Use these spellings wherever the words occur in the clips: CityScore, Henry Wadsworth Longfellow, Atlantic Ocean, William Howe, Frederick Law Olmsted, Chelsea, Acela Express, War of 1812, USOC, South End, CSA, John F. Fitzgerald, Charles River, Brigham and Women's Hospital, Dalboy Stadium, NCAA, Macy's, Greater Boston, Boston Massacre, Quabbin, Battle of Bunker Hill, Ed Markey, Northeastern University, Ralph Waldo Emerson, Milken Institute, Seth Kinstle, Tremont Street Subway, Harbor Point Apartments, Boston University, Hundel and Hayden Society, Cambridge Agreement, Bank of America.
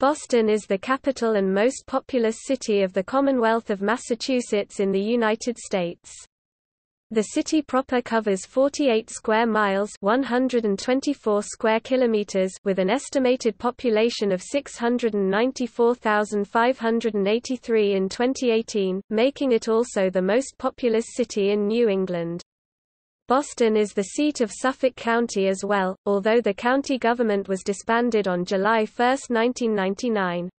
Boston is the capital and most populous city of the Commonwealth of Massachusetts in the United States. The city proper covers 48 square miles (124 square kilometers) with an estimated population of 694,583 in 2018, making it also the most populous city in New England. Boston is the seat of Suffolk County as well, although the county government was disbanded on July 1, 1999.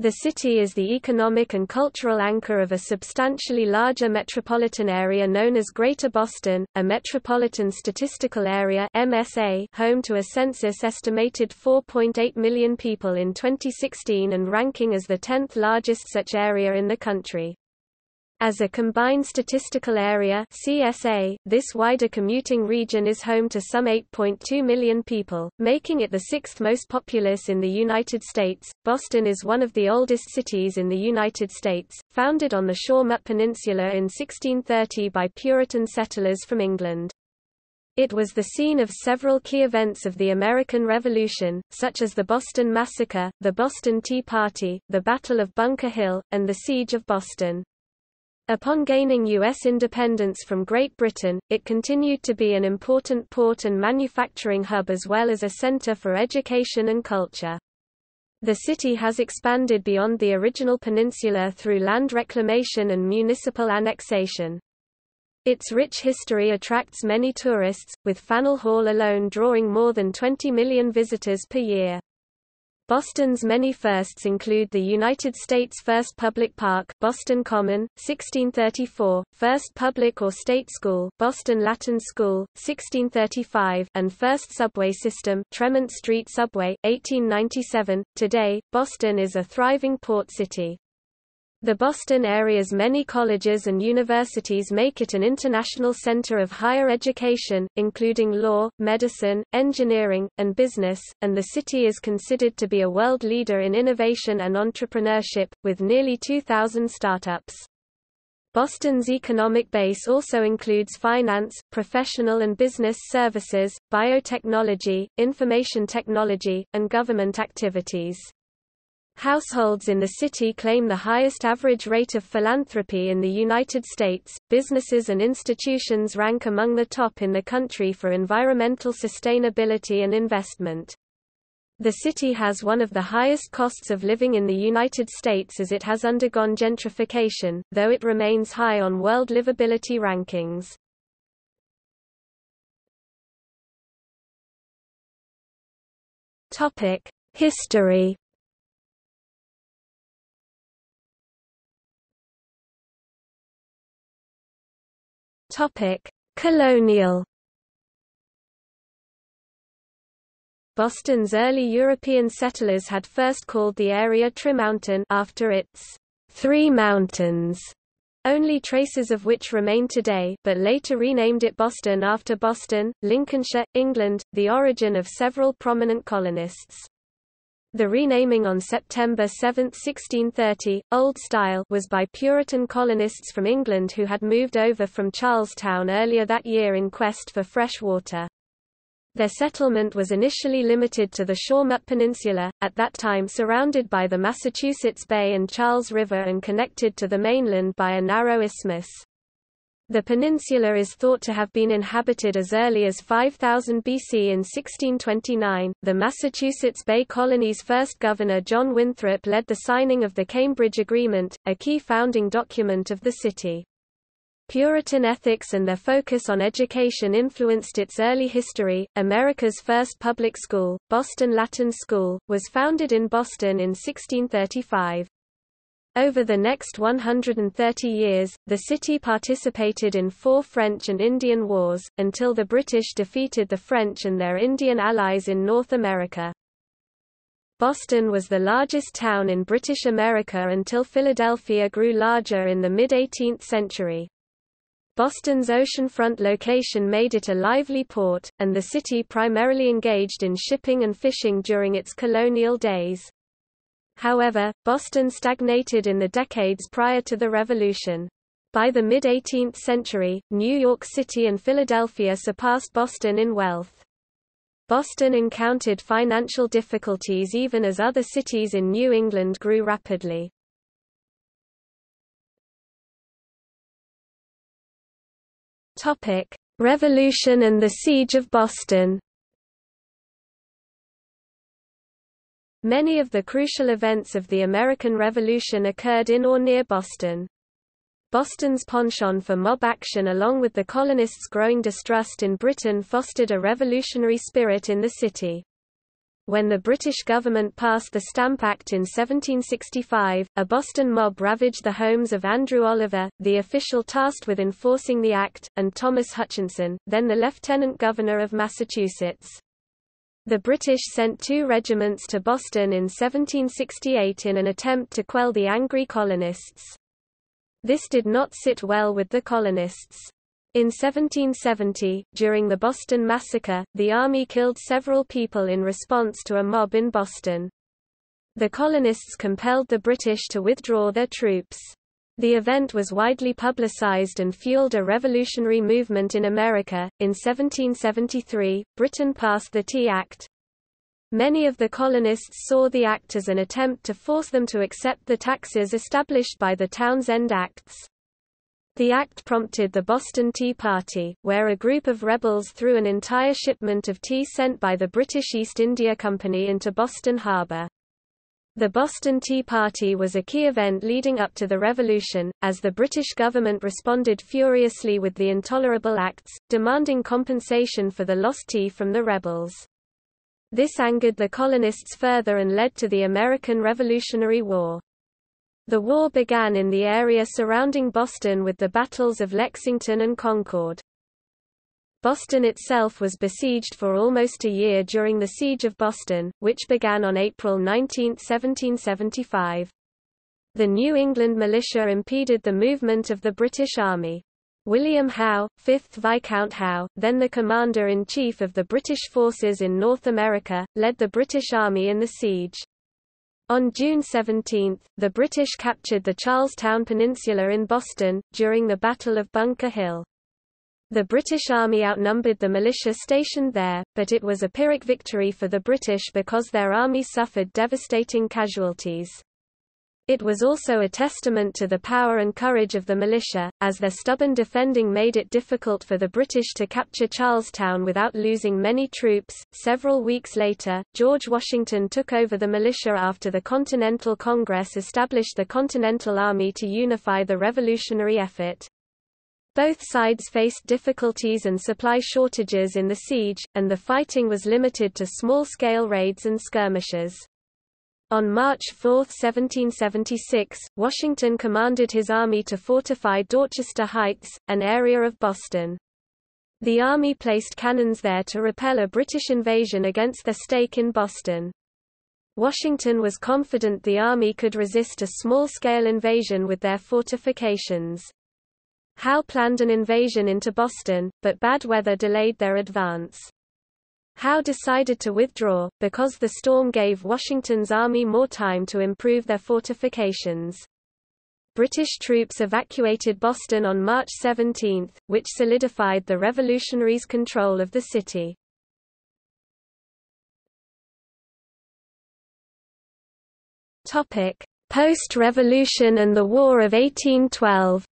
The city is the economic and cultural anchor of a substantially larger metropolitan area known as Greater Boston, a Metropolitan Statistical Area (MSA) home to a census estimated 4.8 million people in 2016 and ranking as the 10th largest such area in the country. As a combined statistical area (CSA), this wider commuting region is home to some 8.2 million people, making it the sixth most populous in the United States. Boston is one of the oldest cities in the United States, founded on the Shawmut Peninsula in 1630 by Puritan settlers from England. It was the scene of several key events of the American Revolution, such as the Boston Massacre, the Boston Tea Party, the Battle of Bunker Hill, and the Siege of Boston. Upon gaining U.S. independence from Great Britain, it continued to be an important port and manufacturing hub as well as a center for education and culture. The city has expanded beyond the original peninsula through land reclamation and municipal annexation. Its rich history attracts many tourists, with Faneuil Hall alone drawing more than 20 million visitors per year. Boston's many firsts include the United States' first public park, Boston Common, 1634, first public or state school, Boston Latin School, 1635, and first subway system, Tremont Street Subway, 1897. Today, Boston is a thriving port city. The Boston area's many colleges and universities make it an international center of higher education, including law, medicine, engineering, and business, and the city is considered to be a world leader in innovation and entrepreneurship, with nearly 2,000 startups. Boston's economic base also includes finance, professional and business services, biotechnology, information technology, and government activities. Households in the city claim the highest average rate of philanthropy in the United States. Businesses and institutions rank among the top in the country for environmental sustainability and investment. The city has one of the highest costs of living in the United States as it has undergone gentrification, though it remains high on world livability rankings. Topic: History. Colonial. Boston's early European settlers had first called the area Trimountain after its three mountains, only traces of which remain today, but later renamed it Boston after Boston, Lincolnshire, England, the origin of several prominent colonists. The renaming on September 7, 1630, Old Style, was by Puritan colonists from England who had moved over from Charlestown earlier that year in quest for fresh water. Their settlement was initially limited to the Shawmut Peninsula, at that time surrounded by the Massachusetts Bay and Charles River and connected to the mainland by a narrow isthmus. The peninsula is thought to have been inhabited as early as 5000 BC. In 1629, the Massachusetts Bay Colony's first governor John Winthrop led the signing of the Cambridge Agreement, a key founding document of the city. Puritan ethics and their focus on education influenced its early history. America's first public school, Boston Latin School, was founded in Boston in 1635. Over the next 130 years, the city participated in four French and Indian wars, until the British defeated the French and their Indian allies in North America. Boston was the largest town in British America until Philadelphia grew larger in the mid-18th century. Boston's oceanfront location made it a lively port, and the city primarily engaged in shipping and fishing during its colonial days. However, Boston stagnated in the decades prior to the Revolution. By the mid-18th century, New York City and Philadelphia surpassed Boston in wealth. Boston encountered financial difficulties even as other cities in New England grew rapidly. Revolution and the Siege of Boston. Many of the crucial events of the American Revolution occurred in or near Boston. Boston's penchant for mob action along with the colonists' growing distrust in Britain fostered a revolutionary spirit in the city. When the British government passed the Stamp Act in 1765, a Boston mob ravaged the homes of Andrew Oliver, the official tasked with enforcing the act, and Thomas Hutchinson, then the lieutenant governor of Massachusetts. The British sent two regiments to Boston in 1768 in an attempt to quell the angry colonists. This did not sit well with the colonists. In 1770, during the Boston Massacre, the army killed several people in response to a mob in Boston. The colonists compelled the British to withdraw their troops. The event was widely publicized and fueled a revolutionary movement in America. In 1773, Britain passed the Tea Act. Many of the colonists saw the act as an attempt to force them to accept the taxes established by the Townsend Acts. The act prompted the Boston Tea Party, where a group of rebels threw an entire shipment of tea sent by the British East India Company into Boston Harbor. The Boston Tea Party was a key event leading up to the Revolution, as the British government responded furiously with the Intolerable Acts, demanding compensation for the lost tea from the rebels. This angered the colonists further and led to the American Revolutionary War. The war began in the area surrounding Boston with the battles of Lexington and Concord. Boston itself was besieged for almost a year during the Siege of Boston, which began on April 19, 1775. The New England militia impeded the movement of the British Army. William Howe, 5th Viscount Howe, then the commander-in-chief of the British forces in North America, led the British Army in the siege. On June 17, the British captured the Charlestown Peninsula in Boston, during the Battle of Bunker Hill. The British Army outnumbered the militia stationed there, but it was a Pyrrhic victory for the British because their army suffered devastating casualties. It was also a testament to the power and courage of the militia, as their stubborn defending made it difficult for the British to capture Charlestown without losing many troops. Several weeks later, George Washington took over the militia after the Continental Congress established the Continental Army to unify the revolutionary effort. Both sides faced difficulties and supply shortages in the siege, and the fighting was limited to small-scale raids and skirmishes. On March 4, 1776, Washington commanded his army to fortify Dorchester Heights, an area of Boston. The army placed cannons there to repel a British invasion against their stake in Boston. Washington was confident the army could resist a small-scale invasion with their fortifications. Howe planned an invasion into Boston, but bad weather delayed their advance. Howe decided to withdraw, because the storm gave Washington's army more time to improve their fortifications. British troops evacuated Boston on March 17, which solidified the revolutionaries' control of the city. Post-Revolution and the War of 1812.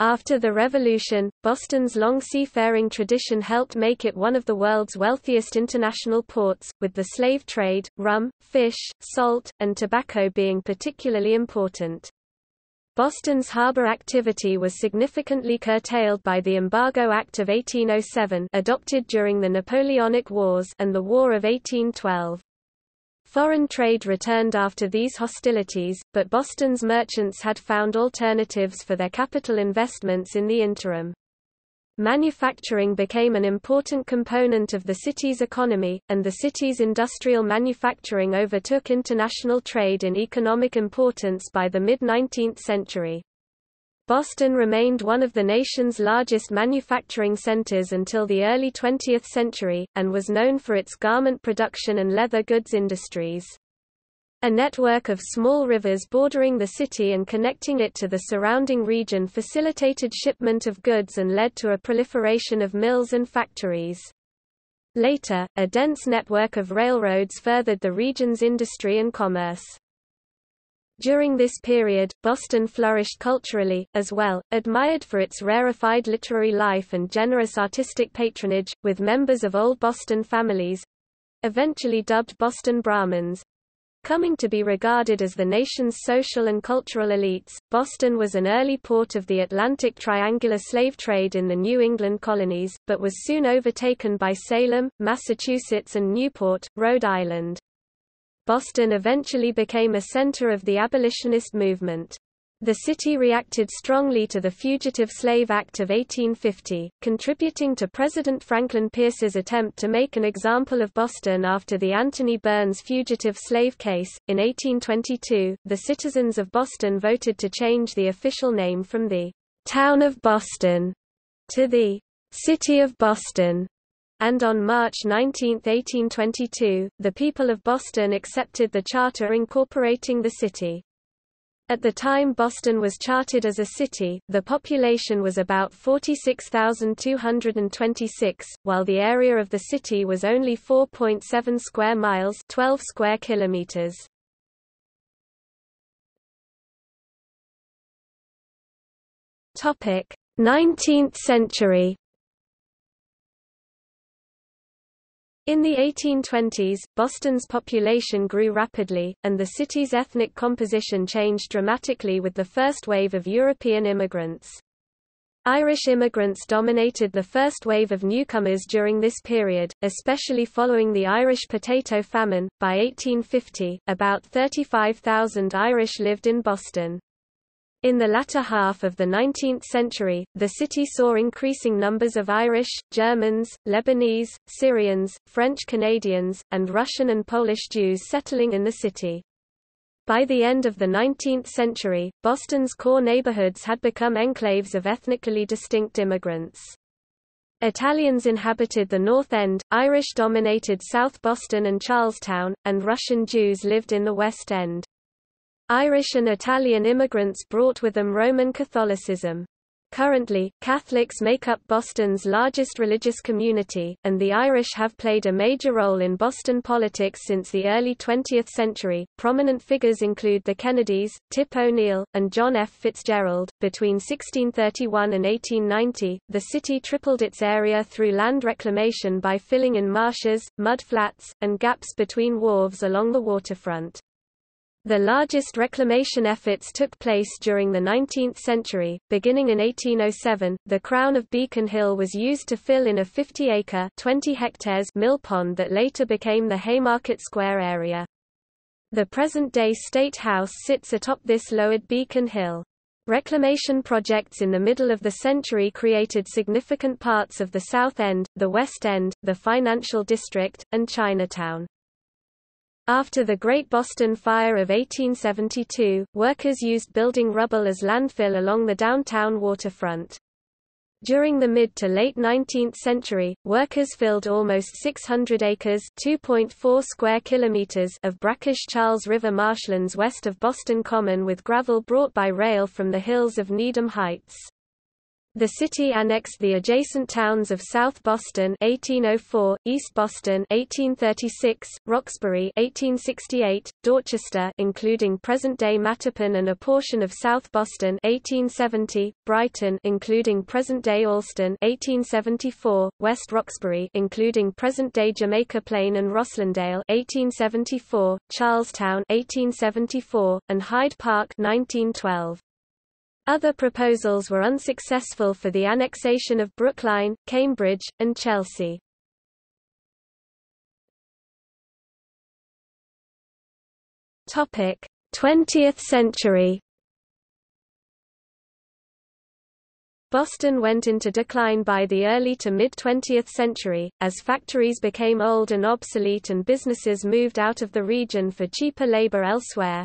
After the Revolution, Boston's long seafaring tradition helped make it one of the world's wealthiest international ports, with the slave trade, rum, fish, salt, and tobacco being particularly important. Boston's harbor activity was significantly curtailed by the Embargo Act of 1807, adopted during the Napoleonic Wars, and the War of 1812. Foreign trade returned after these hostilities, but Boston's merchants had found alternatives for their capital investments in the interim. Manufacturing became an important component of the city's economy, and the city's industrial manufacturing overtook international trade in economic importance by the mid-19th century. Boston remained one of the nation's largest manufacturing centers until the early 20th century, and was known for its garment production and leather goods industries. A network of small rivers bordering the city and connecting it to the surrounding region facilitated shipment of goods and led to a proliferation of mills and factories. Later, a dense network of railroads furthered the region's industry and commerce. During this period, Boston flourished culturally, as well, admired for its rarefied literary life and generous artistic patronage, with members of old Boston families—eventually dubbed Boston Brahmins—coming to be regarded as the nation's social and cultural elites. Boston was an early port of the Atlantic triangular slave trade in the New England colonies, but was soon overtaken by Salem, Massachusetts, and Newport, Rhode Island. Boston eventually became a center of the abolitionist movement. The city reacted strongly to the Fugitive Slave Act of 1850, contributing to President Franklin Pierce's attempt to make an example of Boston after the Anthony Burns fugitive slave case. In 1822, the citizens of Boston voted to change the official name from the Town of Boston to the City of Boston. And on March 19, 1822, the people of Boston accepted the charter incorporating the city. At the time Boston was chartered as a city, the population was about 46,226, while the area of the city was only 4.7 square miles, 12 square kilometers. Topic: 19th century. In the 1820s, Boston's population grew rapidly, and the city's ethnic composition changed dramatically with the first wave of European immigrants. Irish immigrants dominated the first wave of newcomers during this period, especially following the Irish potato famine. By 1850, about 35,000 Irish lived in Boston. In the latter half of the 19th century, the city saw increasing numbers of Irish, Germans, Lebanese, Syrians, French Canadians, and Russian and Polish Jews settling in the city. By the end of the 19th century, Boston's core neighborhoods had become enclaves of ethnically distinct immigrants. Italians inhabited the North End, Irish dominated South Boston and Charlestown, and Russian Jews lived in the West End. Irish and Italian immigrants brought with them Roman Catholicism. Currently, Catholics make up Boston's largest religious community, and the Irish have played a major role in Boston politics since the early 20th century. Prominent figures include the Kennedys, Tip O'Neill, and John F. Fitzgerald. Between 1631 and 1890, the city tripled its area through land reclamation by filling in marshes, mud flats, and gaps between wharves along the waterfront. The largest reclamation efforts took place during the 19th century. Beginning in 1807, the crown of Beacon Hill was used to fill in a 50-acre (20 hectares) mill pond that later became the Haymarket Square area. The present-day State House sits atop this lowered Beacon Hill. Reclamation projects in the middle of the century created significant parts of the South End, the West End, the Financial District, and Chinatown. After the Great Boston Fire of 1872, workers used building rubble as landfill along the downtown waterfront. During the mid to late 19th century, workers filled almost 600 acres (2.4 square kilometers) of brackish Charles River marshlands west of Boston Common with gravel brought by rail from the hills of Needham Heights. The city annexed the adjacent towns of South Boston 1804, East Boston 1836, Roxbury 1868, Dorchester including present-day Mattapan and a portion of South Boston 1870, Brighton including present-day Allston 1874, West Roxbury including present-day Jamaica Plain and Rosslindale 1874, Charlestown 1874, and Hyde Park 1912. Other proposals were unsuccessful for the annexation of Brookline, Cambridge, and Chelsea. Topic: 20th century. Boston went into decline by the early to mid-20th century, as factories became old and obsolete and businesses moved out of the region for cheaper labor elsewhere.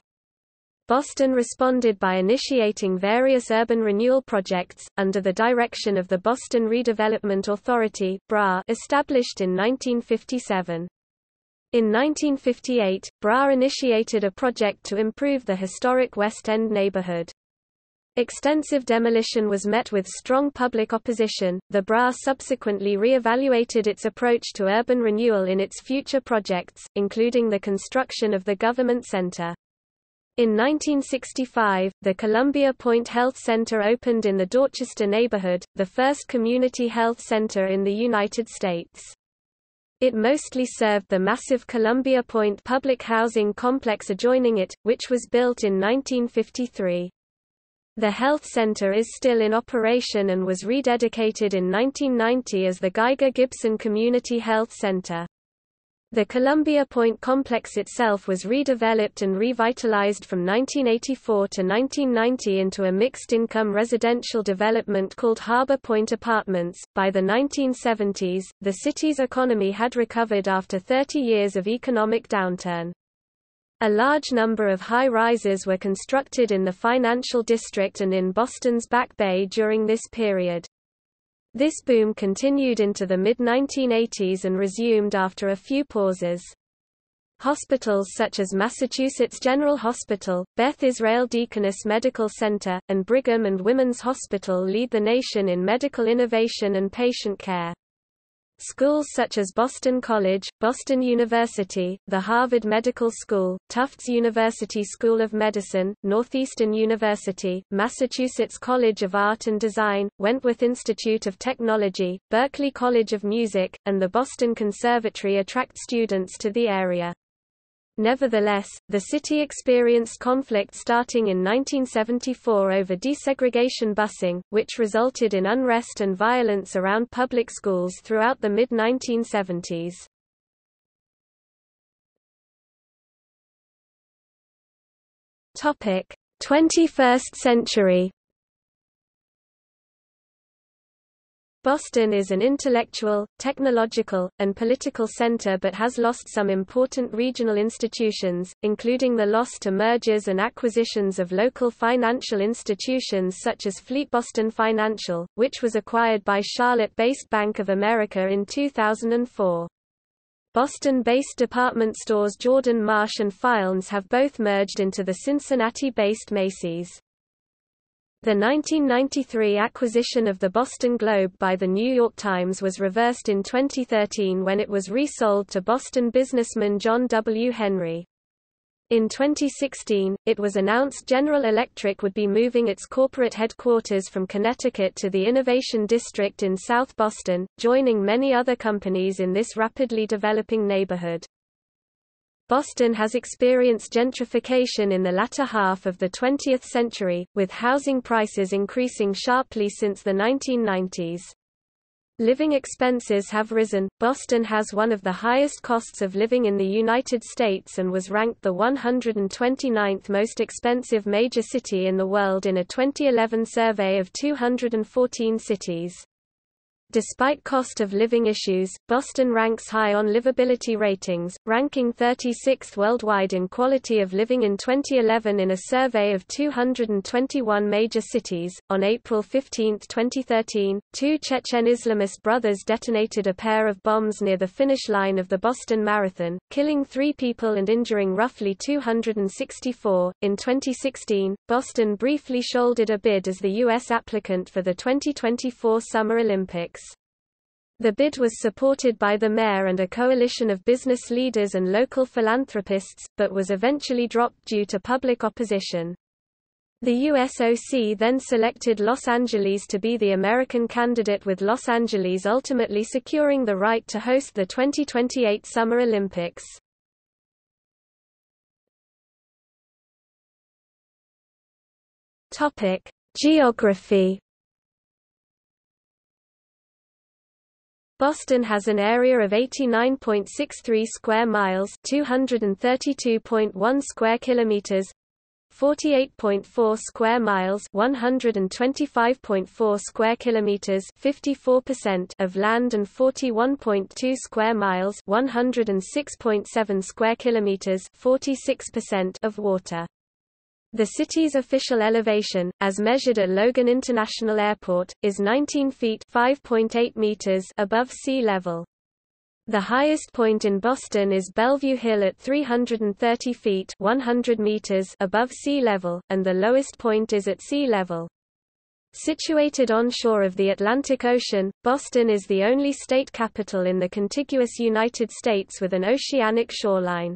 Boston responded by initiating various urban renewal projects, under the direction of the Boston Redevelopment Authority, BRA, established in 1957. In 1958, BRA initiated a project to improve the historic West End neighborhood. Extensive demolition was met with strong public opposition. The BRA subsequently re-evaluated its approach to urban renewal in its future projects, including the construction of the Government Center. In 1965, the Columbia Point Health Center opened in the Dorchester neighborhood, the first community health center in the United States. It mostly served the massive Columbia Point public housing complex adjoining it, which was built in 1953. The health center is still in operation and was rededicated in 1990 as the Geiger-Gibson Community Health Center. The Columbia Point complex itself was redeveloped and revitalized from 1984 to 1990 into a mixed-income residential development called Harbor Point Apartments. By the 1970s, the city's economy had recovered after 30 years of economic downturn. A large number of high-rises were constructed in the financial district and in Boston's Back Bay during this period. This boom continued into the mid-1980s and resumed after a few pauses. Hospitals such as Massachusetts General Hospital, Beth Israel Deaconess Medical Center, and Brigham and Women's Hospital lead the nation in medical innovation and patient care. Schools such as Boston College, Boston University, the Harvard Medical School, Tufts University School of Medicine, Northeastern University, Massachusetts College of Art and Design, Wentworth Institute of Technology, Berklee College of Music, and the Boston Conservatory attract students to the area. Nevertheless, the city experienced conflict starting in 1974 over desegregation busing, which resulted in unrest and violence around public schools throughout the mid-1970s. Topic: 21st century. Boston is an intellectual, technological, and political center but has lost some important regional institutions, including the loss to mergers and acquisitions of local financial institutions such as Fleet Boston Financial, which was acquired by Charlotte-based Bank of America in 2004. Boston-based department stores Jordan Marsh and Filnes have both merged into the Cincinnati-based Macy's. The 1993 acquisition of the Boston Globe by The New York Times was reversed in 2013 when it was resold to Boston businessman John W. Henry. In 2016, it was announced General Electric would be moving its corporate headquarters from Connecticut to the Innovation District in South Boston, joining many other companies in this rapidly developing neighborhood. Boston has experienced gentrification in the latter half of the 20th century, with housing prices increasing sharply since the 1990s. Living expenses have risen. Boston has one of the highest costs of living in the United States and was ranked the 129th most expensive major city in the world in a 2011 survey of 214 cities. Despite cost of living issues, Boston ranks high on livability ratings, ranking 36th worldwide in quality of living in 2011 in a survey of 221 major cities. On April 15, 2013, two Chechen Islamist brothers detonated a pair of bombs near the finish line of the Boston Marathon, killing 3 people and injuring roughly 264. In 2016, Boston briefly shouldered a bid as the U.S. applicant for the 2024 Summer Olympics. The bid was supported by the mayor and a coalition of business leaders and local philanthropists, but was eventually dropped due to public opposition. The USOC then selected Los Angeles to be the American candidate, with Los Angeles ultimately securing the right to host the 2028 Summer Olympics. Topic: Geography. Boston has an area of 89.63 square miles, 232.1 square kilometers, 48.4 square miles, 125.4 square kilometers, 54% of land, and 41.2 square miles, 106.7 square kilometers, 46% of water. The city's official elevation, as measured at Logan International Airport, is 19 feet (5.8 meters) above sea level. The highest point in Boston is Bellevue Hill at 330 feet (100 meters) above sea level, and the lowest point is at sea level. Situated on shore of the Atlantic Ocean, Boston is the only state capital in the contiguous United States with an oceanic shoreline.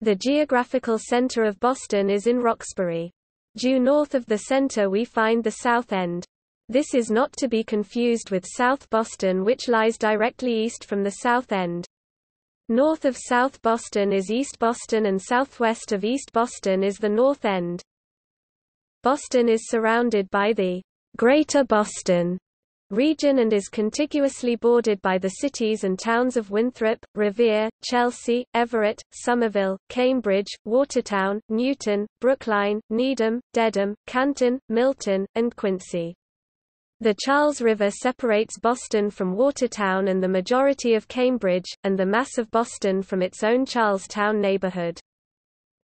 The geographical center of Boston is in Roxbury. Due north of the center we find the South End. This is not to be confused with South Boston, which lies directly east from the South End. North of South Boston is East Boston, and southwest of East Boston is the North End. Boston is surrounded by the Greater Boston region and is contiguously bordered by the cities and towns of Winthrop, Revere, Chelsea, Everett, Somerville, Cambridge, Watertown, Newton, Brookline, Needham, Dedham, Canton, Milton, and Quincy. The Charles River separates Boston from Watertown and the majority of Cambridge, and the mass of Boston from its own Charlestown neighborhood.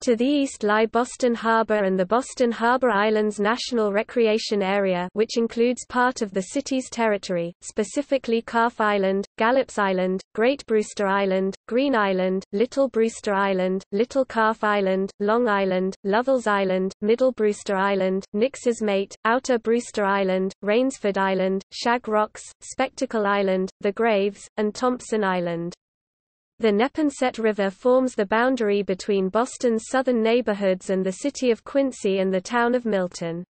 To the east lie Boston Harbor and the Boston Harbor Islands National Recreation Area, which includes part of the city's territory, specifically Calf Island, Gallops Island, Great Brewster Island, Green Island, Little Brewster Island, Little Calf Island, Long Island, Lovell's Island, Middle Brewster Island, Nix's Mate, Outer Brewster Island, Rainsford Island, Shag Rocks, Spectacle Island, The Graves, and Thompson Island. The Neponset River forms the boundary between Boston's southern neighborhoods and the city of Quincy and the town of Milton.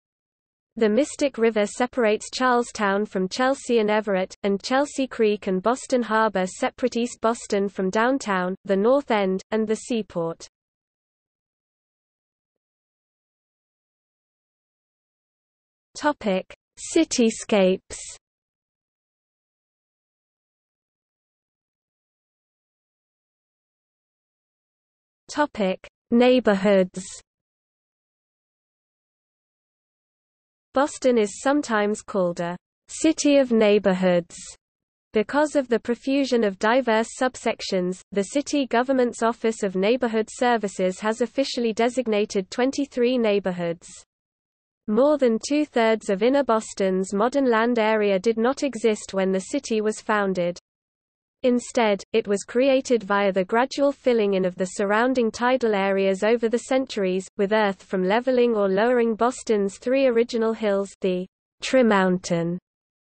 The Mystic River separates Charlestown from Chelsea and Everett, and Chelsea Creek and Boston Harbor separate East Boston from downtown, the North End, and the seaport. Topic: Cityscapes. Topic: Neighborhoods. Boston is sometimes called a city of neighborhoods because of the profusion of diverse subsections. The city government's Office of Neighborhood Services has officially designated 23 neighborhoods. More than 2/3 of Inner Boston's modern land area did not exist when the city was founded. Instead, it was created via the gradual filling in of the surrounding tidal areas over the centuries, with earth from leveling or lowering Boston's three original hills, the Trimountain,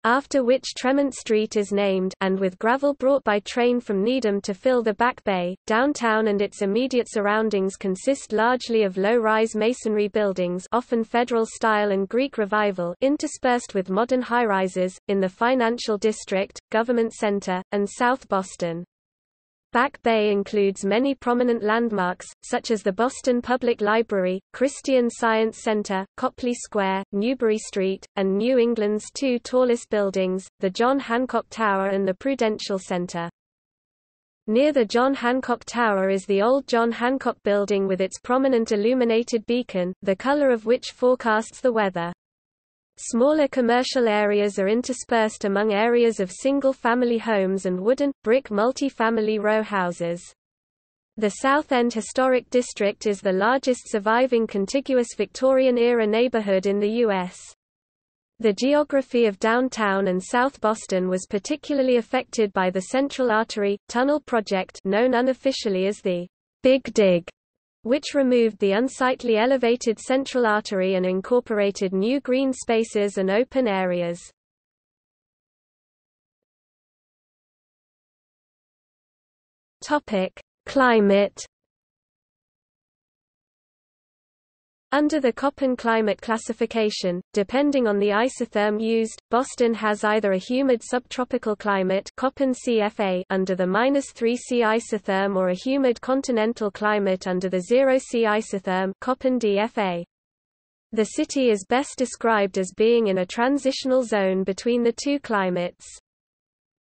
after which Tremont Street is named, and with gravel brought by train from Needham to fill the Back Bay. Downtown and its immediate surroundings consist largely of low-rise masonry buildings, often Federal style and Greek Revival, interspersed with modern high-rises, in the Financial District, Government Center, and South Boston. Back Bay includes many prominent landmarks, such as the Boston Public Library, Christian Science Center, Copley Square, Newbury Street, and New England's two tallest buildings, the John Hancock Tower and the Prudential Center. Near the John Hancock Tower is the old John Hancock Building with its prominent illuminated beacon, the color of which forecasts the weather. Smaller commercial areas are interspersed among areas of single-family homes and wooden, brick multi-family row houses. The South End Historic District is the largest surviving contiguous Victorian-era neighborhood in the U.S. The geography of downtown and South Boston was particularly affected by the Central Artery Tunnel Project, known unofficially as the Big Dig, which removed the unsightly elevated Central Artery and incorporated new green spaces and open areas. == Climate == Under the Köppen climate classification, depending on the isotherm used, Boston has either a humid subtropical climate Köppen CFA under the -3°C isotherm or a humid continental climate under the 0°C isotherm Köppen DFA. The city is best described as being in a transitional zone between the two climates.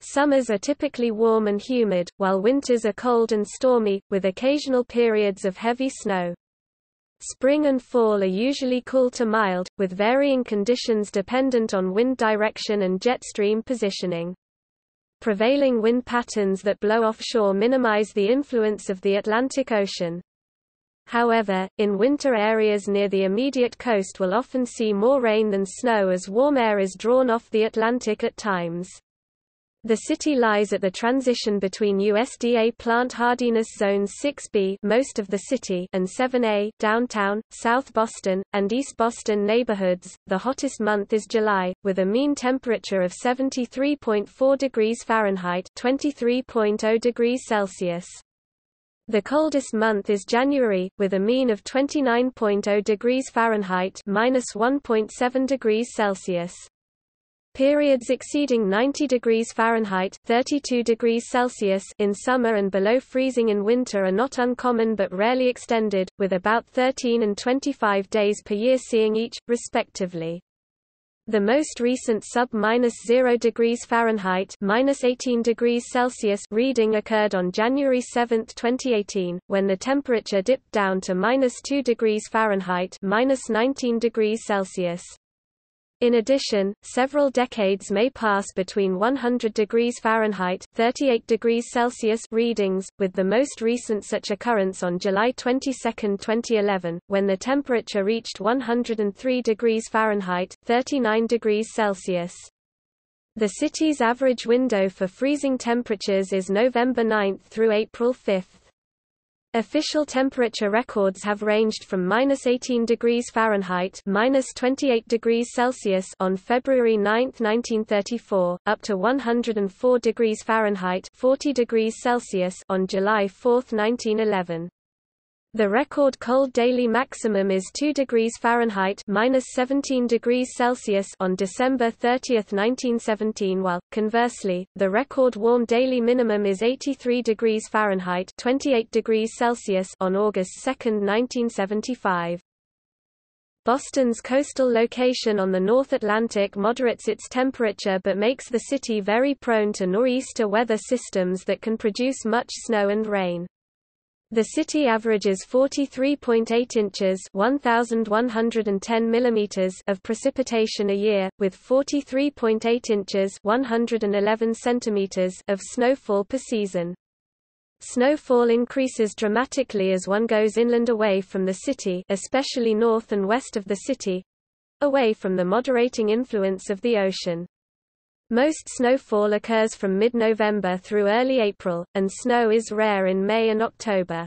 Summers are typically warm and humid, while winters are cold and stormy, with occasional periods of heavy snow. Spring and fall are usually cool to mild, with varying conditions dependent on wind direction and jet stream positioning. Prevailing wind patterns that blow offshore minimize the influence of the Atlantic Ocean. However, in winter areas near the immediate coast will often see more rain than snow as warm air is drawn off the Atlantic at times. The city lies at the transition between USDA Plant Hardiness Zones 6B, most of the city, and 7A, downtown, South Boston, and East Boston neighborhoods. The hottest month is July, with a mean temperature of 73.4 degrees Fahrenheit (23.0 degrees Celsius). The coldest month is January, with a mean of 29.0 degrees Fahrenheit (-1.7 degrees Celsius). Periods exceeding 90 degrees Fahrenheit (32 degrees Celsius) in summer and below freezing in winter are not uncommon but rarely extended, with about 13 and 25 days per year seeing each, respectively. The most recent sub-0 degrees Fahrenheit (-18 degrees Celsius) reading occurred on January 7, 2018, when the temperature dipped down to -2 degrees Fahrenheit (-19 degrees Celsius). In addition, several decades may pass between 100 degrees Fahrenheit (38 degrees Celsius) readings, with the most recent such occurrence on July 22, 2011, when the temperature reached 103 degrees Fahrenheit (39 degrees Celsius). The city's average window for freezing temperatures is November 9 through April 5. Official temperature records have ranged from -18 degrees Fahrenheit (-28 degrees Celsius) on February 9, 1934, up to 104 degrees Fahrenheit (40 degrees Celsius) on July 4, 1911. The record cold daily maximum is 2 degrees Fahrenheit (-17 degrees Celsius) on December 30, 1917, while, conversely, the record warm daily minimum is 83 degrees Fahrenheit (28 degrees Celsius) on August 2, 1975. Boston's coastal location on the North Atlantic moderates its temperature but makes the city very prone to nor'easter weather systems that can produce much snow and rain. The city averages 43.8 inches (1,110 millimeters) of precipitation a year, with 43.8 inches (111 centimeters) of snowfall per season. Snowfall increases dramatically as one goes inland away from the city, especially north and west of the city, away from the moderating influence of the ocean. Most snowfall occurs from mid-November through early April, and snow is rare in May and October.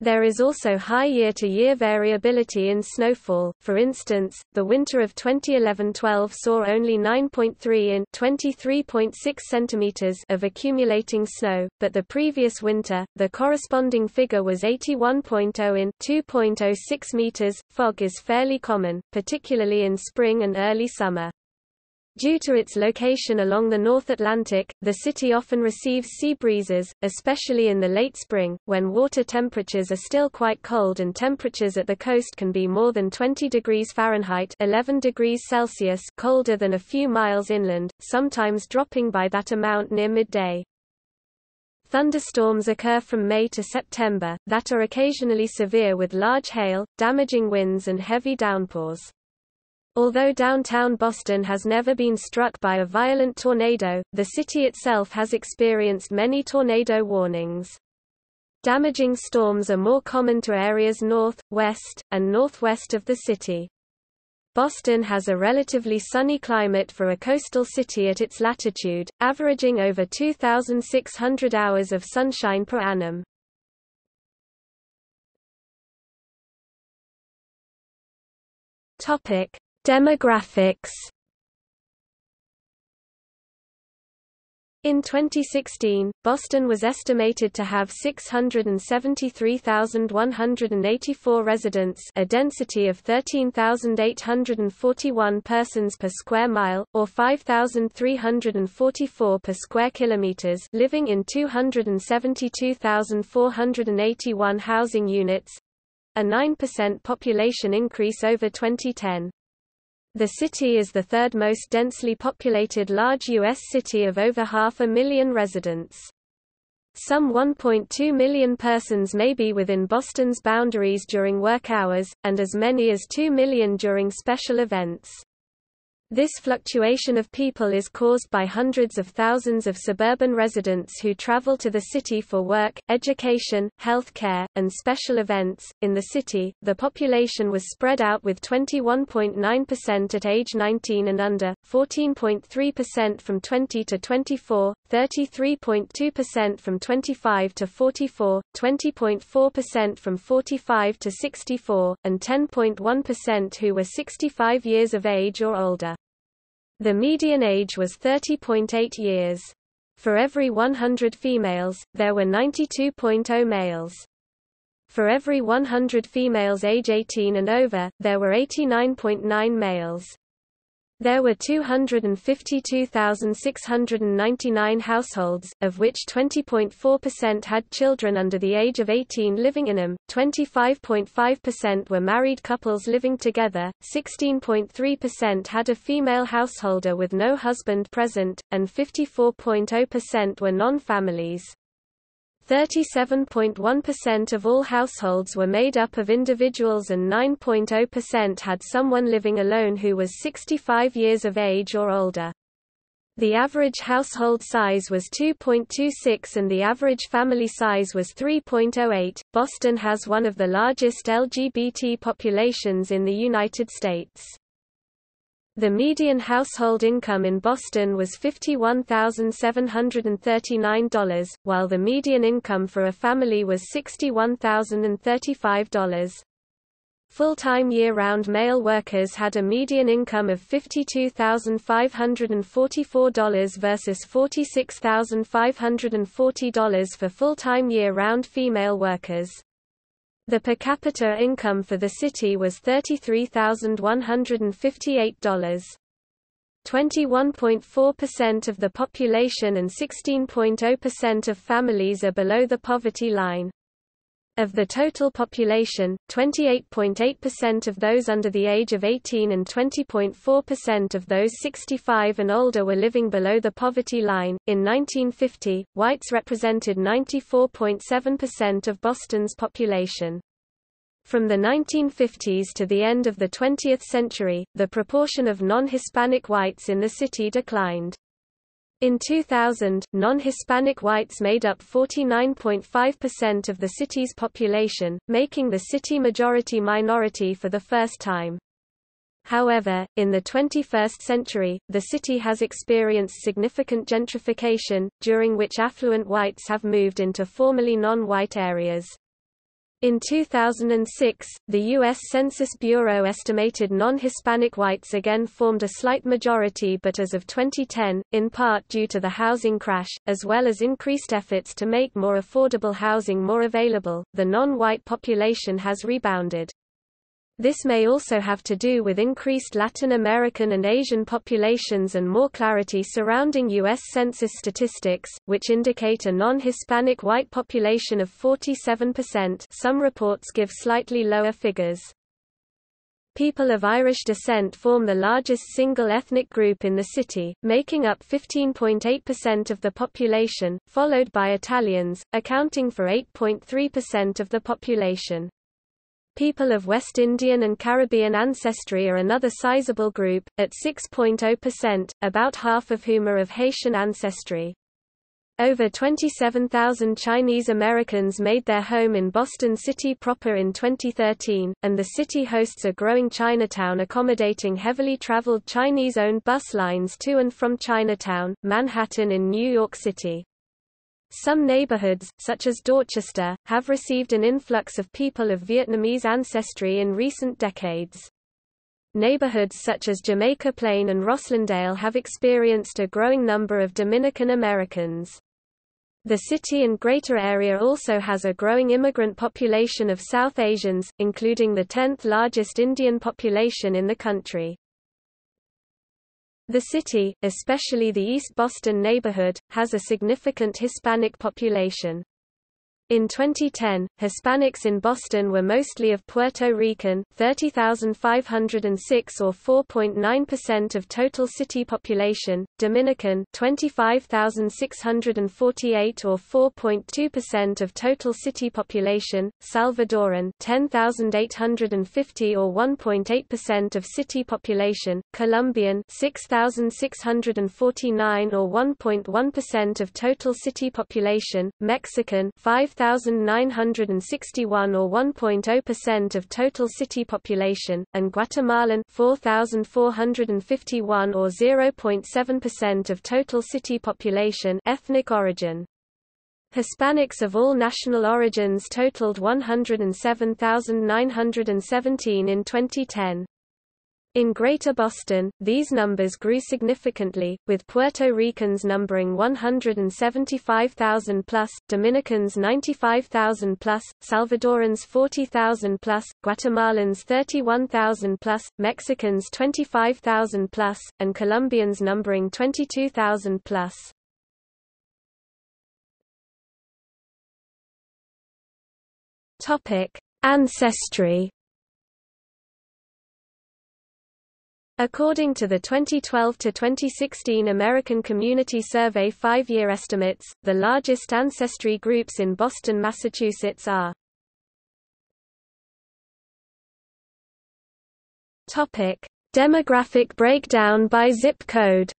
There is also high year-to-year variability in snowfall. For instance, the winter of 2011-12 saw only 9.3 in (23.6 centimeters) of accumulating snow, but the previous winter, the corresponding figure was 81.0 in (2.06 meters). Fog is fairly common, particularly in spring and early summer. Due to its location along the North Atlantic, the city often receives sea breezes, especially in the late spring, when water temperatures are still quite cold and temperatures at the coast can be more than 20 degrees Fahrenheit (11 degrees Celsius) colder than a few miles inland, sometimes dropping by that amount near midday. Thunderstorms occur from May to September, that are occasionally severe with large hail, damaging winds and heavy downpours. Although downtown Boston has never been struck by a violent tornado, the city itself has experienced many tornado warnings. Damaging storms are more common to areas north, west, and northwest of the city. Boston has a relatively sunny climate for a coastal city at its latitude, averaging over 2,600 hours of sunshine per annum. Demographics. In 2016, Boston was estimated to have 673,184 residents, a density of 13,841 persons per square mile, or 5,344 per square kilometers, living in 272,481 housing units, a 9% population increase over 2010. The city is the third most densely populated large U.S. city of over 500,000 residents. Some 1.2 million persons may be within Boston's boundaries during work hours, and as many as 2 million during special events. This fluctuation of people is caused by hundreds of thousands of suburban residents who travel to the city for work, education, health care, and special events. In the city, the population was spread out with 21.9% at age 19 and under, 14.3% from 20 to 24, 33.2% from 25 to 44, 20.4% from 45 to 64, and 10.1% who were 65 years of age or older. The median age was 30.8 years. For every 100 females, there were 92.0 males. For every 100 females age 18 and over, there were 89.9 males. There were 252,699 households, of which 20.4% had children under the age of 18 living in them, 25.5% were married couples living together, 16.3% had a female householder with no husband present, and 54.0% were non-families. 37.1% of all households were made up of individuals and 9.0% had someone living alone who was 65 years of age or older. The average household size was 2.26 and the average family size was 3.08. Boston has one of the largest LGBT populations in the United States. The median household income in Boston was $51,739, while the median income for a family was $61,035. Full-time year-round male workers had a median income of $52,544 versus $46,540 for full-time year-round female workers. The per capita income for the city was $33,158. 21.4% of the population and 16.0% of families are below the poverty line. Of the total population, 28.8% of those under the age of 18 and 20.4% of those 65 and older were living below the poverty line. In 1950, whites represented 94.7% of Boston's population. From the 1950s to the end of the 20th century, the proportion of non-Hispanic whites in the city declined. In 2000, non-Hispanic whites made up 49.5% of the city's population, making the city majority minority for the first time. However, in the 21st century, the city has experienced significant gentrification, during which affluent whites have moved into formerly non-white areas. In 2006, the U.S. Census Bureau estimated non-Hispanic whites again formed a slight majority, but as of 2010, in part due to the housing crash, as well as increased efforts to make more affordable housing more available, the non-white population has rebounded. This may also have to do with increased Latin American and Asian populations and more clarity surrounding U.S. Census statistics, which indicate a non-Hispanic white population of 47%. Some reports give slightly lower figures. People of Irish descent form the largest single ethnic group in the city, making up 15.8% of the population, followed by Italians, accounting for 8.3% of the population. People of West Indian and Caribbean ancestry are another sizable group, at 6.0%, about half of whom are of Haitian ancestry. Over 27,000 Chinese Americans made their home in Boston City proper in 2013, and the city hosts a growing Chinatown accommodating heavily traveled Chinese-owned bus lines to and from Chinatown, Manhattan in New York City. Some neighborhoods, such as Dorchester, have received an influx of people of Vietnamese ancestry in recent decades. Neighborhoods such as Jamaica Plain and Rosslindale have experienced a growing number of Dominican Americans. The city and greater area also has a growing immigrant population of South Asians, including the 10th largest Indian population in the country. The city, especially the East Boston neighborhood, has a significant Hispanic population. In 2010, Hispanics in Boston were mostly of Puerto Rican, 30,506 or 4.9% of total city population, Dominican, 25,648 or 4.2% of total city population, Salvadoran, 10,850 or 1.8% of city population, Colombian, 6,649 or 1.1% of total city population, Mexican, 5,961 or 1.0% of total city population, and Guatemalan 4,451 or 0.7% of total city population. Ethnic origin. Hispanics of all national origins totaled 107,917 in 2010. In Greater Boston, these numbers grew significantly, with Puerto Ricans numbering 175,000+, Dominicans 95,000+, Salvadorans 40,000+, Guatemalans 31,000+, Mexicans 25,000+, and Colombians numbering 22,000+. Topic: Ancestry. According to the 2012 to 2016 American Community Survey 5-year estimates, the largest ancestry groups in Boston, Massachusetts are. Topic: Demographic breakdown by zip code.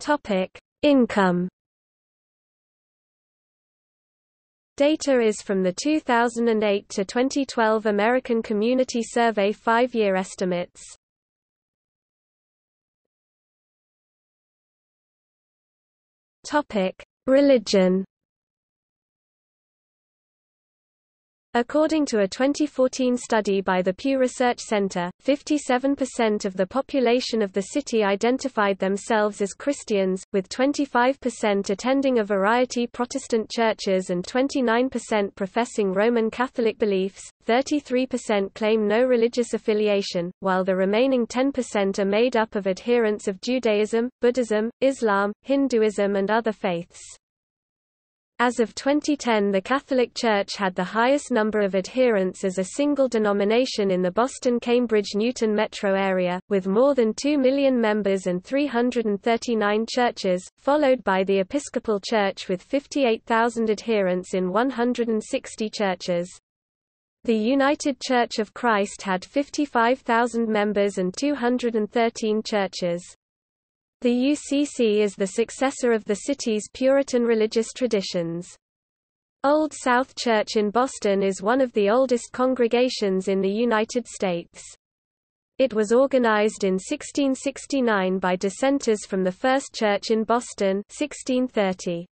Topic: Income. Data is from the 2008 to 2012 American Community Survey 5-year estimates. Topic: Religion. According to a 2014 study by the Pew Research Center, 57% of the population of the city identified themselves as Christians, with 25% attending a variety of Protestant churches and 29% professing Roman Catholic beliefs. 33% claim no religious affiliation, while the remaining 10% are made up of adherents of Judaism, Buddhism, Islam, Hinduism and other faiths. As of 2010, the Catholic Church had the highest number of adherents as a single denomination in the Boston-Cambridge-Newton metro area, with more than 2 million members and 339 churches, followed by the Episcopal Church with 58,000 adherents in 160 churches. The United Church of Christ had 55,000 members and 213 churches. The UCC is the successor of the city's Puritan religious traditions. Old South Church in Boston is one of the oldest congregations in the United States. It was organized in 1669 by dissenters from the First Church in Boston, 1630.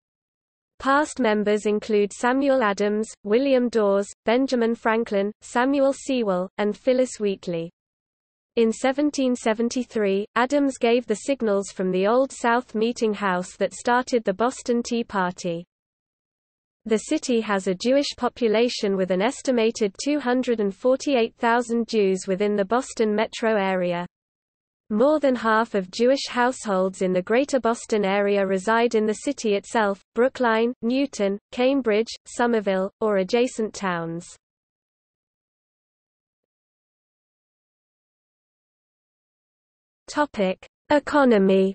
Past members include Samuel Adams, William Dawes, Benjamin Franklin, Samuel Sewall, and Phyllis Wheatley. In 1773, Adams gave the signals from the Old South Meeting House that started the Boston Tea Party. The city has a Jewish population with an estimated 248,000 Jews within the Boston metro area. More than half of Jewish households in the Greater Boston area reside in the city itself, Brookline, Newton, Cambridge, Somerville, or adjacent towns. Economy.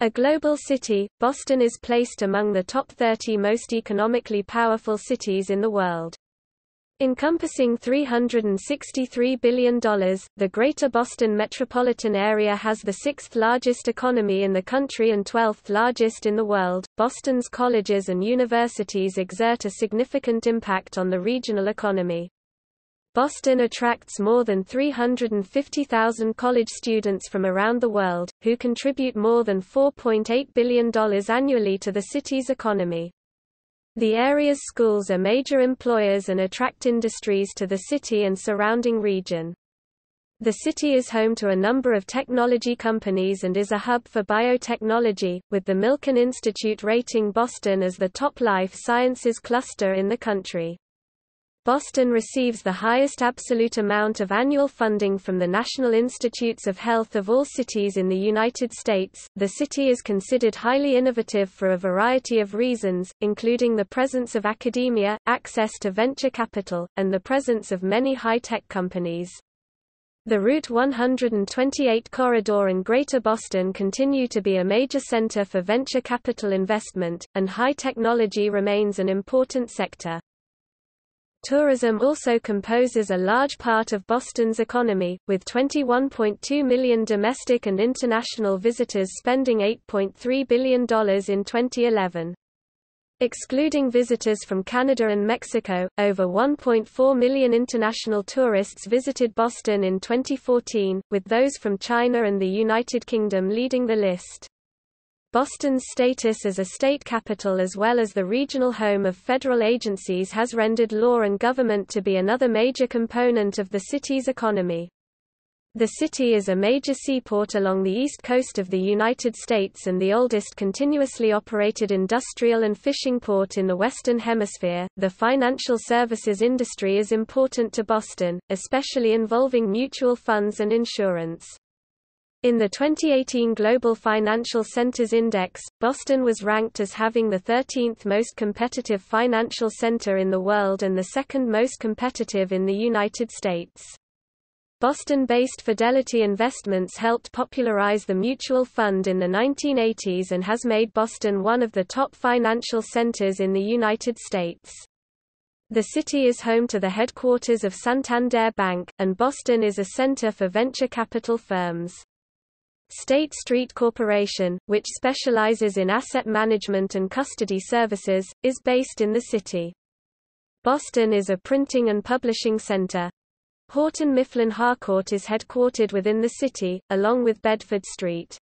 A global city, Boston is placed among the top 30 most economically powerful cities in the world. Encompassing $363 billion, the Greater Boston metropolitan area has the 6th largest economy in the country and 12th largest in the world. Boston's colleges and universities exert a significant impact on the regional economy. Boston attracts more than 350,000 college students from around the world, who contribute more than $4.8 billion annually to the city's economy. The area's schools are major employers and attract industries to the city and surrounding region. The city is home to a number of technology companies and is a hub for biotechnology, with the Milken Institute rating Boston as the top life sciences cluster in the country. Boston receives the highest absolute amount of annual funding from the National Institutes of Health of all cities in the United States. The city is considered highly innovative for a variety of reasons, including the presence of academia, access to venture capital, and the presence of many high-tech companies. The Route 128 corridor and Greater Boston continue to be a major center for venture capital investment, and high technology remains an important sector. Tourism also composes a large part of Boston's economy, with 21.2 million domestic and international visitors spending $8.3 billion in 2011. Excluding visitors from Canada and Mexico, over 1.4 million international tourists visited Boston in 2014, with those from China and the United Kingdom leading the list. Boston's status as a state capital as well as the regional home of federal agencies has rendered law and government to be another major component of the city's economy. The city is a major seaport along the east coast of the United States and the oldest continuously operated industrial and fishing port in the Western Hemisphere. The financial services industry is important to Boston, especially involving mutual funds and insurance. In the 2018 Global Financial Centers Index, Boston was ranked as having the 13th most competitive financial center in the world and the second most competitive in the United States. Boston-based Fidelity Investments helped popularize the mutual fund in the 1980s and has made Boston one of the top financial centers in the United States. The city is home to the headquarters of Santander Bank, and Boston is a center for venture capital firms. State Street Corporation, which specializes in asset management and custody services, is based in the city. Boston is a printing and publishing center. Houghton Mifflin Harcourt is headquartered within the city, along with Bedford Street.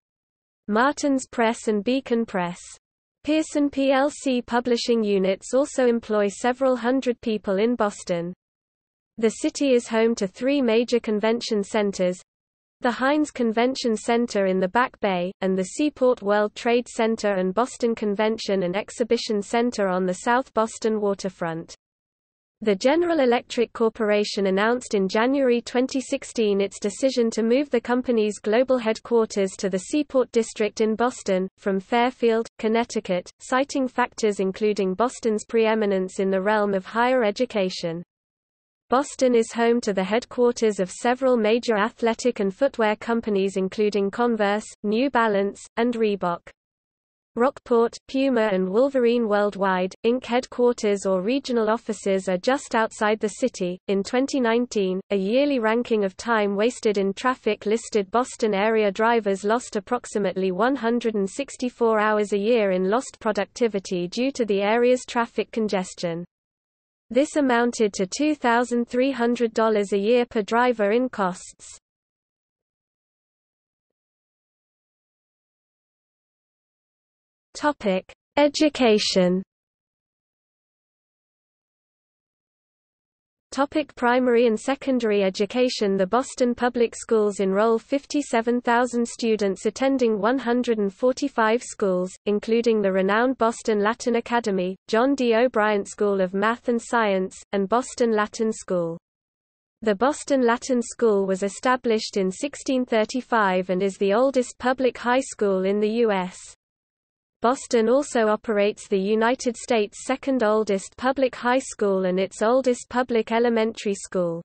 Martin's Press and Beacon Press. Pearson plc publishing units also employ several hundred people in Boston. The city is home to three major convention centers: the Heinz Convention Center in the Back Bay, and the Seaport World Trade Center and Boston Convention and Exhibition Center on the South Boston waterfront. The General Electric Corporation announced in January 2016 its decision to move the company's global headquarters to the Seaport District in Boston, from Fairfield, Connecticut, citing factors including Boston's preeminence in the realm of higher education. Boston is home to the headquarters of several major athletic and footwear companies including Converse, New Balance, and Reebok. Rockport, Puma and Wolverine Worldwide, Inc. headquarters or regional offices are just outside the city. In 2019, a yearly ranking of time wasted in traffic listed Boston area drivers lost approximately 164 hours a year in lost productivity due to the area's traffic congestion. This amounted to $2,300 a year per driver in costs. Topic: Education. Topic: Primary and secondary education. The Boston Public Schools enroll 57,000 students attending 145 schools, including the renowned Boston Latin Academy, John D. O'Brien School of Math and Science, and Boston Latin School. The Boston Latin School was established in 1635 and is the oldest public high school in the U.S. Boston also operates the United States' second oldest public high school and its oldest public elementary school.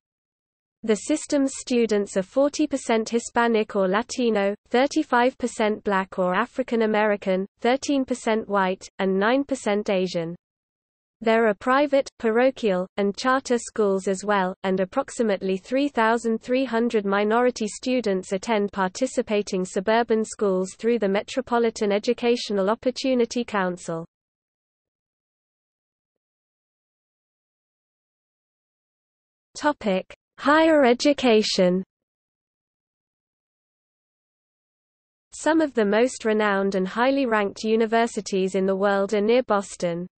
The system's students are 40% Hispanic or Latino, 35% Black or African American, 13% White, and 9% Asian. There are private, parochial, and charter schools as well, and approximately 3,300 minority students attend participating suburban schools through the Metropolitan Educational Opportunity Council. Topic: Higher education. Some of the most renowned and highly ranked universities in the world are near Boston.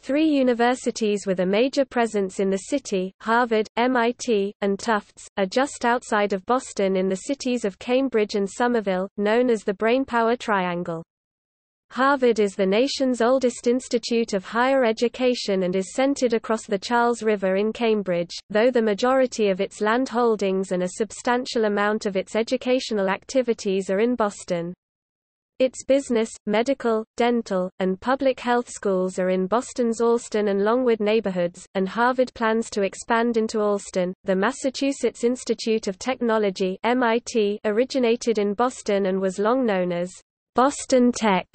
Three universities with a major presence in the city, Harvard, MIT, and Tufts, are just outside of Boston in the cities of Cambridge and Somerville, known as the Brainpower Triangle. Harvard is the nation's oldest institute of higher education and is centered across the Charles River in Cambridge, though the majority of its land holdings and a substantial amount of its educational activities are in Boston. Its business, medical, dental, and public health schools are in Boston's Allston and Longwood neighborhoods, and Harvard plans to expand into Allston. The Massachusetts Institute of Technology (MIT) originated in Boston and was long known as Boston Tech.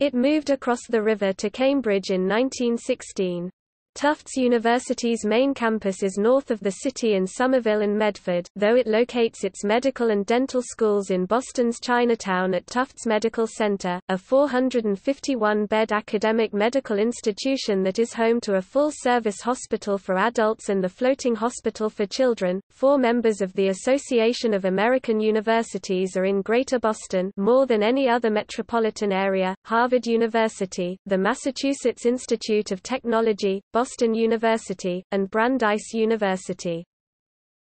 It moved across the river to Cambridge in 1916. Tufts University's main campus is north of the city in Somerville and Medford, though it locates its medical and dental schools in Boston's Chinatown at Tufts Medical Center, a 451-bed academic medical institution that is home to a full-service hospital for adults and the floating hospital for children. 4 members of the Association of American Universities are in Greater Boston, more than any other metropolitan area: Harvard University, the Massachusetts Institute of Technology, Boston University, and Brandeis University.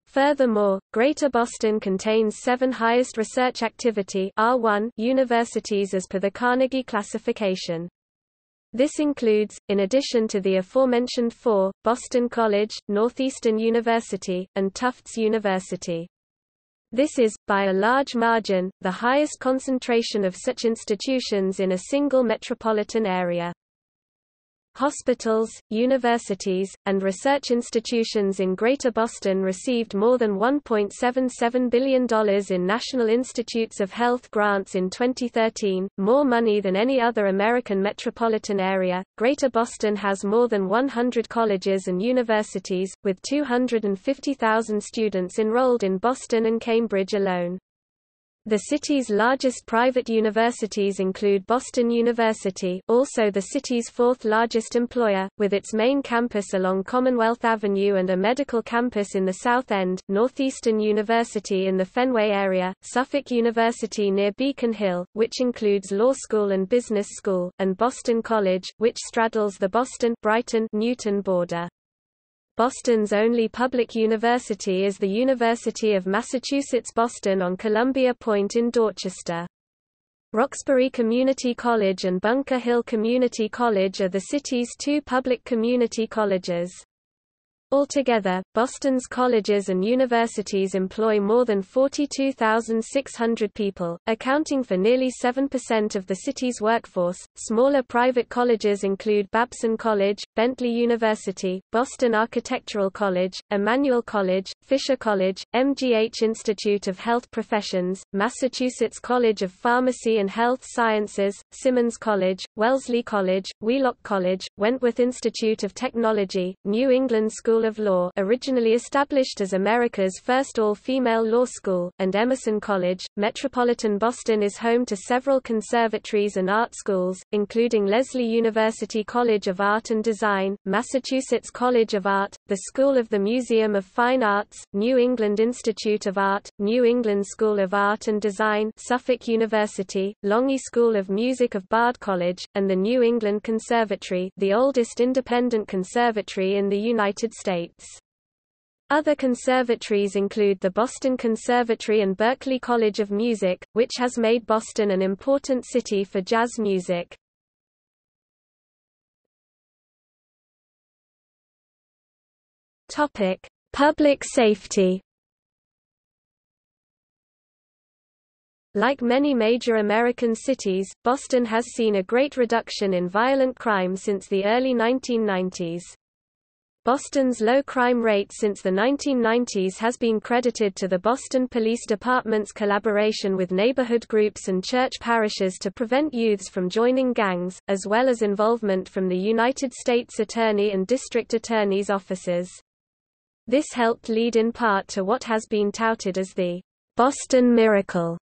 Furthermore, Greater Boston contains 7 highest research activity (R1) universities as per the Carnegie classification. This includes, in addition to the aforementioned 4, Boston College, Northeastern University, and Tufts University. This is, by a large margin, the highest concentration of such institutions in a single metropolitan area. Hospitals, universities, and research institutions in Greater Boston received more than $1.77 billion in National Institutes of Health grants in 2013, more money than any other American metropolitan area. Greater Boston has more than 100 colleges and universities, with 250,000 students enrolled in Boston and Cambridge alone. The city's largest private universities include Boston University, also the city's 4th largest employer, with its main campus along Commonwealth Avenue and a medical campus in the South End, Northeastern University in the Fenway area, Suffolk University near Beacon Hill, which includes law school and business school, and Boston College, which straddles the Boston-Brighton-Newton border. Boston's only public university is the University of Massachusetts Boston on Columbia Point in Dorchester. Roxbury Community College and Bunker Hill Community College are the city's 2 public community colleges. Altogether, Boston's colleges and universities employ more than 42,600 people, accounting for nearly 7% of the city's workforce. Smaller private colleges include Babson College, Bentley University, Boston Architectural College, Emmanuel College, Fisher College, MGH Institute of Health Professions, Massachusetts College of Pharmacy and Health Sciences, Simmons College, Wellesley College, Wheelock College, Wentworth Institute of Technology, New England School of Law, originally established as America's first all-female law school, and Emerson College. Metropolitan Boston is home to several conservatories and art schools, including Lesley University College of Art and Design, Massachusetts College of Art, the School of the Museum of Fine Arts, New England Institute of Art, New England School of Art and Design, Suffolk University, Longy School of Music of Bard College, and the New England Conservatory, the oldest independent conservatory in the United States. Other conservatories include the Boston Conservatory and Berklee College of Music, which has made Boston an important city for jazz music. Topic: Public safety. Like many major American cities, Boston has seen a great reduction in violent crime since the early 1990s. Boston's low crime rate since the 1990s has been credited to the Boston Police Department's collaboration with neighborhood groups and church parishes to prevent youths from joining gangs, as well as involvement from the United States Attorney and District Attorney's offices. This helped lead in part to what has been touted as the Boston Miracle.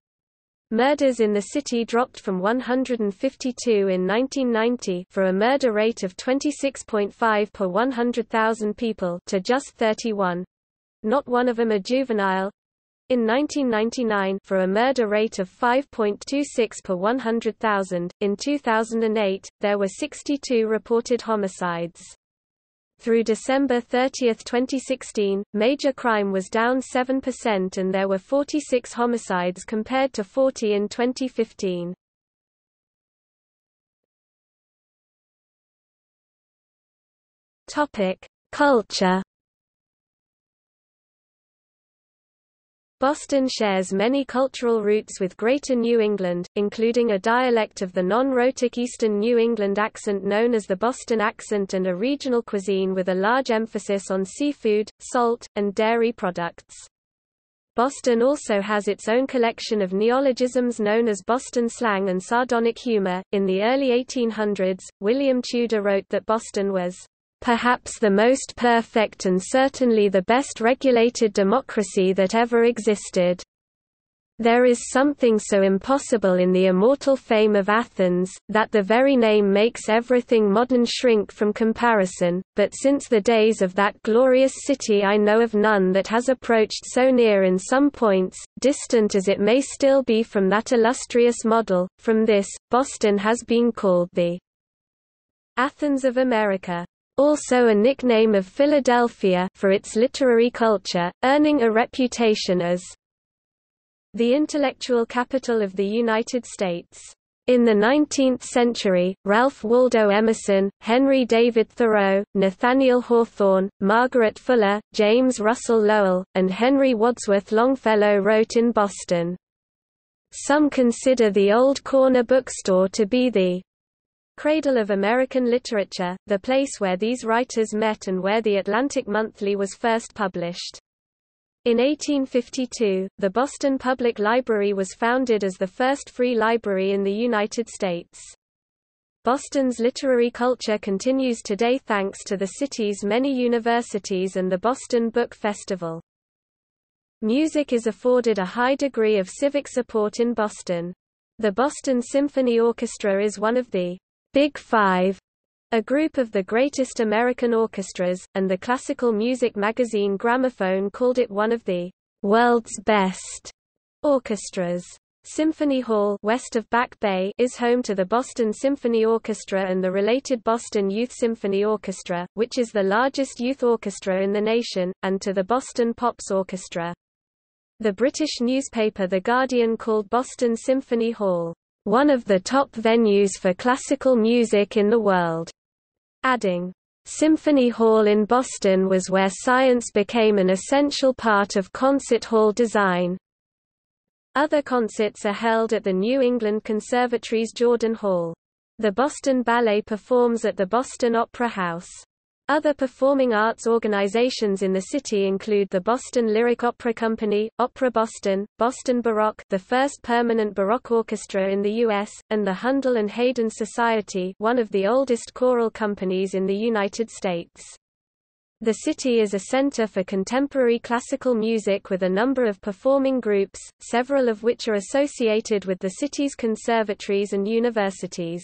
Murders in the city dropped from 152 in 1990 for a murder rate of 26.5 per 100,000 people to just 31, not one of them a juvenile, in 1999 for a murder rate of 5.26 per 100,000. In 2008, there were 62 reported homicides. Through December 30, 2016, major crime was down 7% and there were 46 homicides compared to 40 in 2015. Culture. Boston shares many cultural roots with Greater New England, including a dialect of the non-rhotic Eastern New England accent known as the Boston accent and a regional cuisine with a large emphasis on seafood, salt, and dairy products. Boston also has its own collection of neologisms known as Boston slang and sardonic humor. In the early 1800s, William Tudor wrote that Boston was perhaps the most perfect and certainly the best regulated democracy that ever existed. There is something so impossible in the immortal fame of Athens, that the very name makes everything modern shrink from comparison, but since the days of that glorious city I know of none that has approached so near in some points, distant as it may still be from that illustrious model. From this, Boston has been called the Athens of America. Also a nickname of Philadelphia for its literary culture, earning a reputation as the intellectual capital of the United States. In the 19th century, Ralph Waldo Emerson, Henry David Thoreau, Nathaniel Hawthorne, Margaret Fuller, James Russell Lowell, and Henry Wadsworth Longfellow wrote in Boston. Some consider the old corner bookstore to be the cradle of American literature, the place where these writers met and where the Atlantic Monthly was first published. In 1852, the Boston Public Library was founded as the first free library in the United States. Boston's literary culture continues today thanks to the city's many universities and the Boston Book Festival. Music is afforded a high degree of civic support in Boston. The Boston Symphony Orchestra is one of the Big Five, a group of the greatest American orchestras, and the classical music magazine Gramophone called it one of the world's best orchestras. Symphony Hall, west of Back Bay, is home to the Boston Symphony Orchestra and the related Boston Youth Symphony Orchestra, which is the largest youth orchestra in the nation, and to the Boston Pops Orchestra. The British newspaper The Guardian called Boston Symphony Hall one of the top venues for classical music in the world, adding, "Symphony Hall in Boston was where science became an essential part of concert hall design." Other concerts are held at the New England Conservatory's Jordan Hall. The Boston Ballet performs at the Boston Opera House. Other performing arts organizations in the city include the Boston Lyric Opera Company, Opera Boston, Boston Baroque, the first permanent Baroque orchestra in the U.S., and the Hundel and Hayden Society, one of the oldest choral companies in the United States. The city is a center for contemporary classical music with a number of performing groups, several of which are associated with the city's conservatories and universities.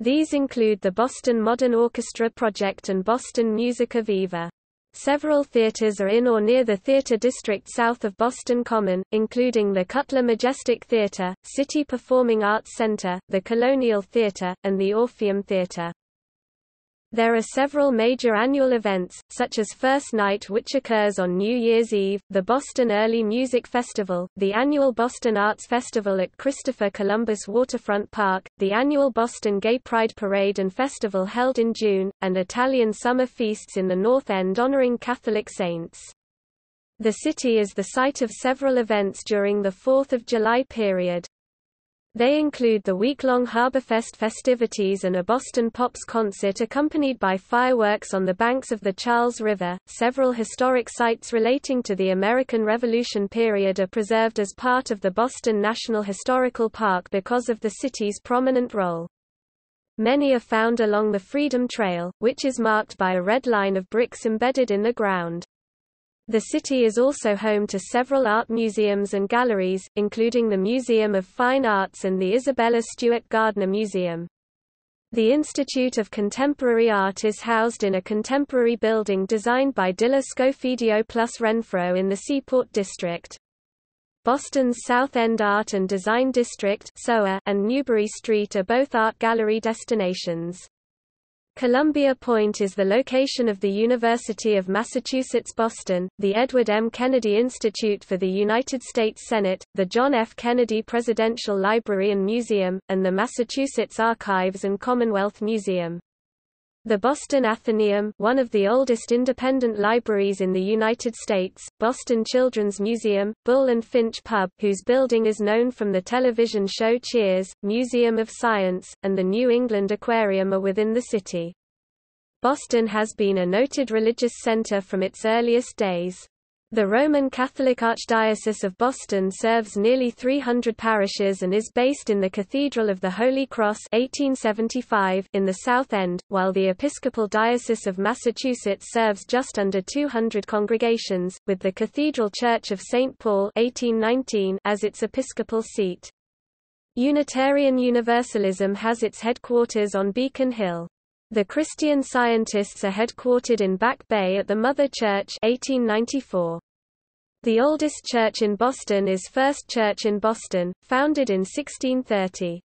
These include the Boston Modern Orchestra Project and Boston Musica Viva. Several theaters are in or near the theater district south of Boston Common, including the Cutler Majestic Theater, City Performing Arts Center, the Colonial Theater, and the Orpheum Theater. There are several major annual events, such as First Night, which occurs on New Year's Eve, the Boston Early Music Festival, the annual Boston Arts Festival at Christopher Columbus Waterfront Park, the annual Boston Gay Pride Parade and Festival held in June, and Italian summer feasts in the North End honoring Catholic saints. The city is the site of several events during the 4th of July period. They include the week-long Harborfest festivities and a Boston Pops concert accompanied by fireworks on the banks of the Charles River. Several historic sites relating to the American Revolution period are preserved as part of the Boston National Historical Park because of the city's prominent role. Many are found along the Freedom Trail, which is marked by a red line of bricks embedded in the ground. The city is also home to several art museums and galleries, including the Museum of Fine Arts and the Isabella Stewart Gardner Museum. The Institute of Contemporary Art is housed in a contemporary building designed by Dilla Scofidio plus Renfro in the Seaport District. Boston's South End Art and Design District and Newbury Street are both art gallery destinations. Columbia Point is the location of the University of Massachusetts Boston, the Edward M. Kennedy Institute for the United States Senate, the John F. Kennedy Presidential Library and Museum, and the Massachusetts Archives and Commonwealth Museum. The Boston Athenaeum, one of the oldest independent libraries in the United States, Boston Children's Museum, Bull and Finch Pub, whose building is known from the television show Cheers, Museum of Science, and the New England Aquarium are within the city. Boston has been a noted religious center from its earliest days. The Roman Catholic Archdiocese of Boston serves nearly 300 parishes and is based in the Cathedral of the Holy Cross 1875 in the South End, while the Episcopal Diocese of Massachusetts serves just under 200 congregations, with the Cathedral Church of St. Paul 1819 as its episcopal seat. Unitarian Universalism has its headquarters on Beacon Hill. The Christian Scientists are headquartered in Back Bay at the Mother Church 1894. The oldest church in Boston is First Church in Boston, founded in 1630.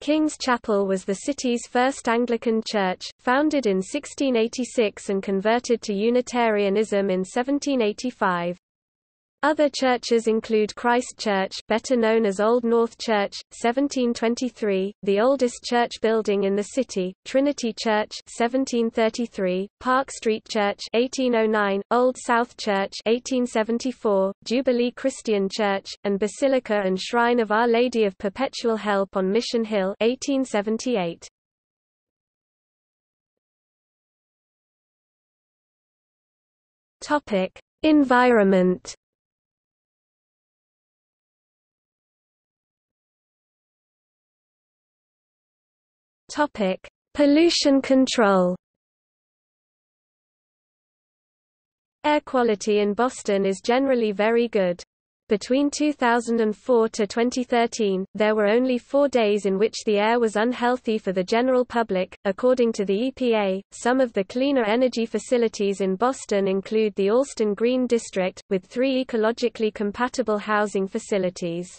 King's Chapel was the city's first Anglican church, founded in 1686 and converted to Unitarianism in 1785. Other churches include Christ Church, better known as Old North Church, 1723, the oldest church building in the city, Trinity Church, 1733, Park Street Church, 1809, Old South Church, 1874, Jubilee Christian Church, and Basilica and Shrine of Our Lady of Perpetual Help on Mission Hill, 1878. Topic: Environment. Topic: Pollution control. Air quality in Boston is generally very good. Between 2004 to 2013, there were only 4 days in which the air was unhealthy for the general public, according to the EPA. Some of the cleaner energy facilities in Boston include the Allston Green District, with 3 ecologically compatible housing facilities.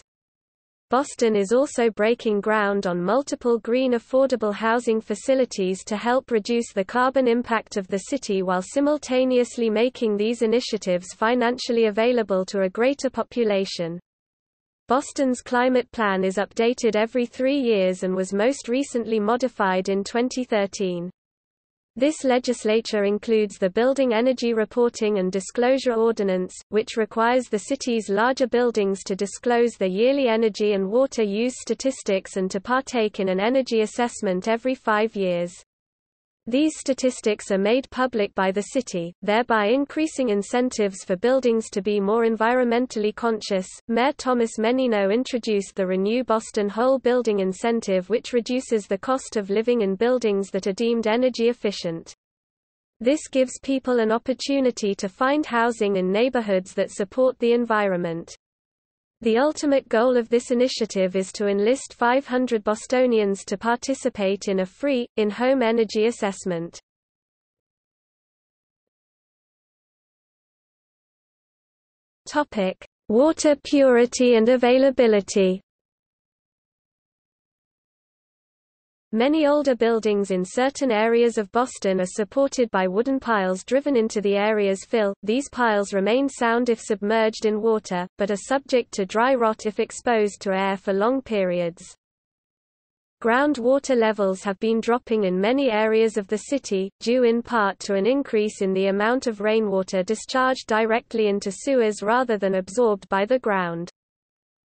Boston is also breaking ground on multiple green affordable housing facilities to help reduce the carbon impact of the city while simultaneously making these initiatives financially available to a greater population. Boston's climate plan is updated every 3 years and was most recently modified in 2013. This legislature includes the Building Energy Reporting and Disclosure Ordinance, which requires the city's larger buildings to disclose their yearly energy and water use statistics and to partake in an energy assessment every 5 years. These statistics are made public by the city, thereby increasing incentives for buildings to be more environmentally conscious. Mayor Thomas Menino introduced the Renew Boston Whole Building Incentive, which reduces the cost of living in buildings that are deemed energy efficient. This gives people an opportunity to find housing in neighborhoods that support the environment. The ultimate goal of this initiative is to enlist 500 Bostonians to participate in a free, in-home energy assessment. Water purity and availability. Many older buildings in certain areas of Boston are supported by wooden piles driven into the area's fill. These piles remain sound if submerged in water, but are subject to dry rot if exposed to air for long periods. Groundwater levels have been dropping in many areas of the city, due in part to an increase in the amount of rainwater discharged directly into sewers rather than absorbed by the ground.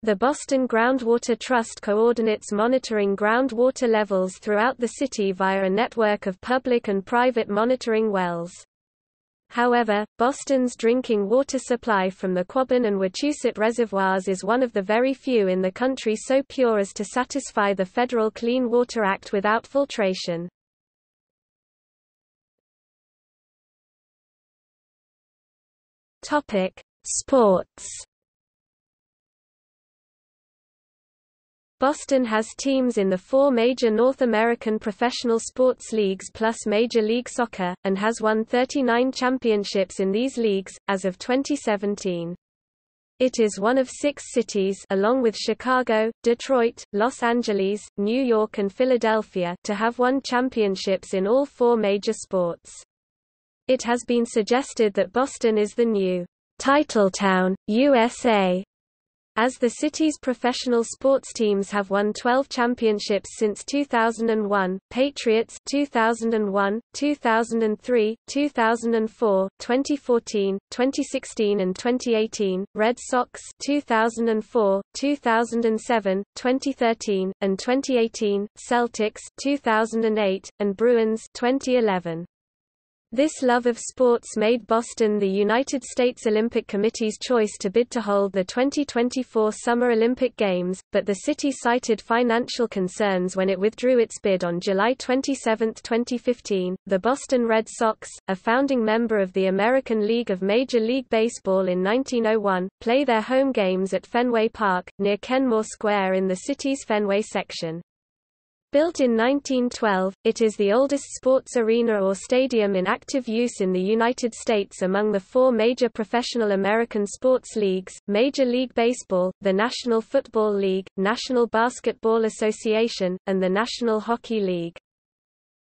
The Boston Groundwater Trust coordinates monitoring groundwater levels throughout the city via a network of public and private monitoring wells. However, Boston's drinking water supply from the Quabbin and Wachusett reservoirs is one of the very few in the country so pure as to satisfy the Federal Clean Water Act without filtration. Sports. Boston has teams in the 4 major North American professional sports leagues plus Major League Soccer, and has won 39 championships in these leagues, as of 2017. It is one of 6 cities, along with Chicago, Detroit, Los Angeles, New York and Philadelphia, to have won championships in all 4 major sports. It has been suggested that Boston is the new "Title Town, USA." As the city's professional sports teams have won 12 championships since 2001, Patriots 2001, 2003, 2004, 2014, 2016 and 2018, Red Sox 2004, 2007, 2013 and 2018, Celtics 2008 and Bruins 2011. This love of sports made Boston the United States Olympic Committee's choice to bid to hold the 2024 Summer Olympic Games, but the city cited financial concerns when it withdrew its bid on July 27, 2015. The Boston Red Sox, a founding member of the American League of Major League Baseball in 1901, play their home games at Fenway Park, near Kenmore Square in the city's Fenway section. Built in 1912, it is the oldest sports arena or stadium in active use in the United States among the four major professional American sports leagues: Major League Baseball, the National Football League, National Basketball Association, and the National Hockey League.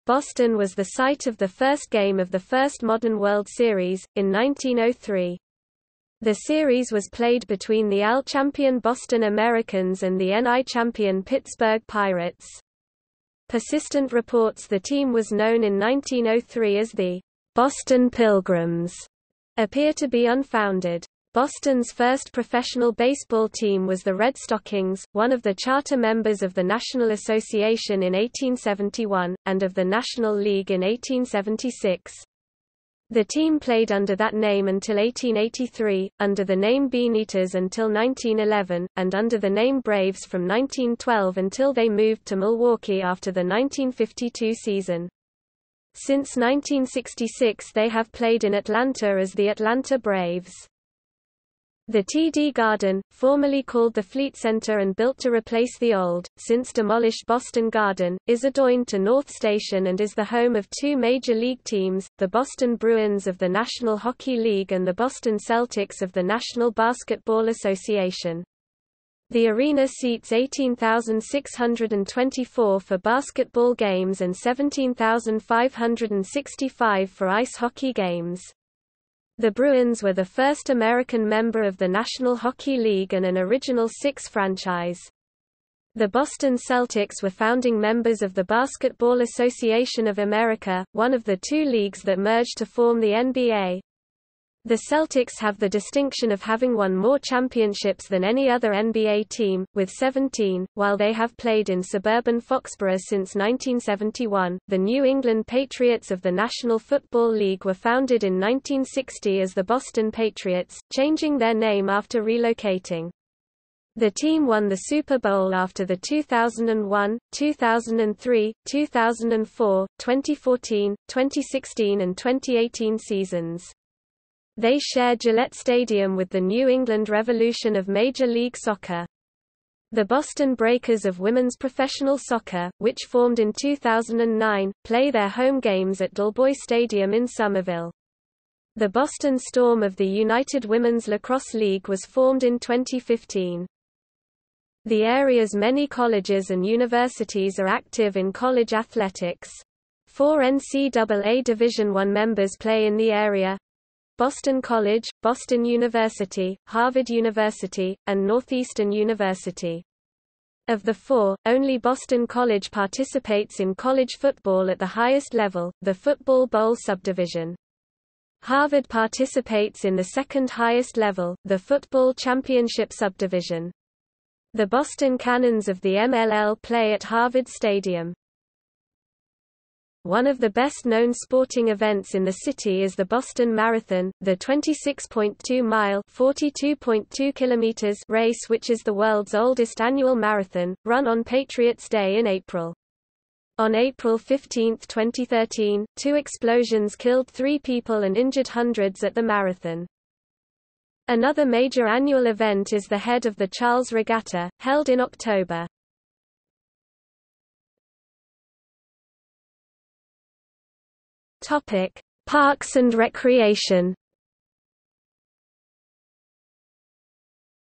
Boston was the site of the first game of the first modern World Series, in 1903. The series was played between the AL champion Boston Americans and the NI champion Pittsburgh Pirates. Persistent reports the team was known in 1903 as the Boston Pilgrims appear to be unfounded. Boston's first professional baseball team was the Red Stockings, one of the charter members of the National Association in 1871, and of the National League in 1876. The team played under that name until 1883, under the name Beaneaters until 1911, and under the name Braves from 1912 until they moved to Milwaukee after the 1952 season. Since 1966 they have played in Atlanta as the Atlanta Braves. The TD Garden, formerly called the Fleet Center and built to replace the old, since demolished Boston Garden, is adjoined to North Station and is the home of two major league teams, the Boston Bruins of the National Hockey League and the Boston Celtics of the National Basketball Association. The arena seats 18,624 for basketball games and 17,565 for ice hockey games. The Bruins were the first American member of the National Hockey League and an original six franchise. The Boston Celtics were founding members of the Basketball Association of America, one of the two leagues that merged to form the NBA. The Celtics have the distinction of having won more championships than any other NBA team, with 17, while they have played in suburban Foxborough since 1971. The New England Patriots of the National Football League were founded in 1960 as the Boston Patriots, changing their name after relocating. The team won the Super Bowl after the 2001, 2003, 2004, 2014, 2016, and 2018 seasons. They share Gillette Stadium with the New England Revolution of Major League Soccer. The Boston Breakers of women's professional soccer, which formed in 2009, play their home games at Dalboy Stadium in Somerville. The Boston Storm of the United Women's Lacrosse League was formed in 2015. The area's many colleges and universities are active in college athletics. 4 NCAA Division I members play in the area: Boston College, Boston University, Harvard University, and Northeastern University. Of the 4, only Boston College participates in college football at the highest level, the Football Bowl subdivision. Harvard participates in the second highest level, the Football Championship subdivision. The Boston Cannons of the MLL play at Harvard Stadium. One of the best-known sporting events in the city is the Boston Marathon, the 26.2-mile (42.2 km) race, which is the world's oldest annual marathon, run on Patriots Day in April. On April 15, 2013, 2 explosions killed 3 people and injured hundreds at the marathon. Another major annual event is the Head of the Charles Regatta, held in October. Parks and recreation.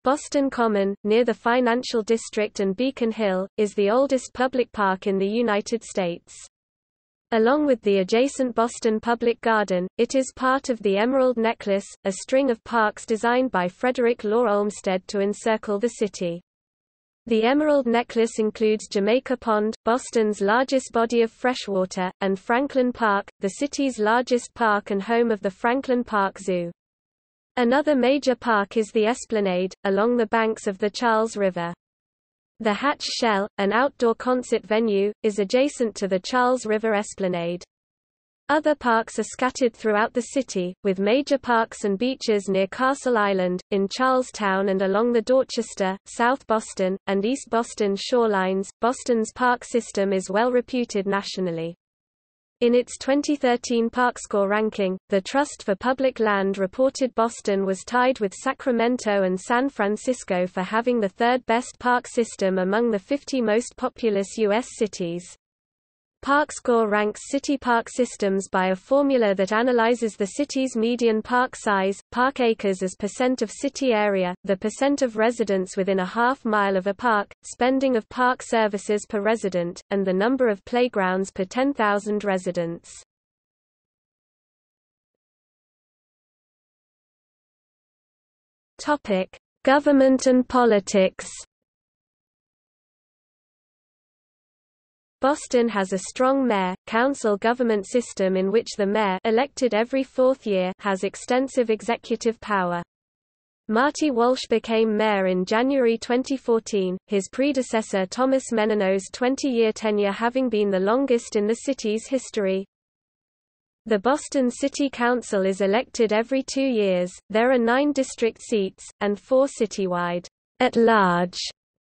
Boston Common, near the Financial District and Beacon Hill, is the oldest public park in the United States. Along with the adjacent Boston Public Garden, it is part of the Emerald Necklace, a string of parks designed by Frederick Law Olmsted to encircle the city. The Emerald Necklace includes Jamaica Pond, Boston's largest body of freshwater, and Franklin Park, the city's largest park and home of the Franklin Park Zoo. Another major park is the Esplanade, along the banks of the Charles River. The Hatch Shell, an outdoor concert venue, is adjacent to the Charles River Esplanade. Other parks are scattered throughout the city, with major parks and beaches near Castle Island, in Charlestown and along the Dorchester, South Boston, and East Boston shorelines. Boston's park system is well reputed nationally. In its 2013 ParkScore ranking, the Trust for Public Land reported Boston was tied with Sacramento and San Francisco for having the third-best park system among the 50 most populous U.S. cities. ParkScore ranks city park systems by a formula that analyzes the city's median park size, park acres as percent of city area, the percent of residents within a half-mile of a park, spending of park services per resident, and the number of playgrounds per 10,000 residents. Topic: Government and politics. Boston has a strong mayor-council government system in which the mayor, elected every fourth year, has extensive executive power. Marty Walsh became mayor in January 2014, his predecessor Thomas Menino's 20-year tenure having been the longest in the city's history. The Boston City Council is elected every 2 years. There are 9 district seats, and 4 citywide, at-large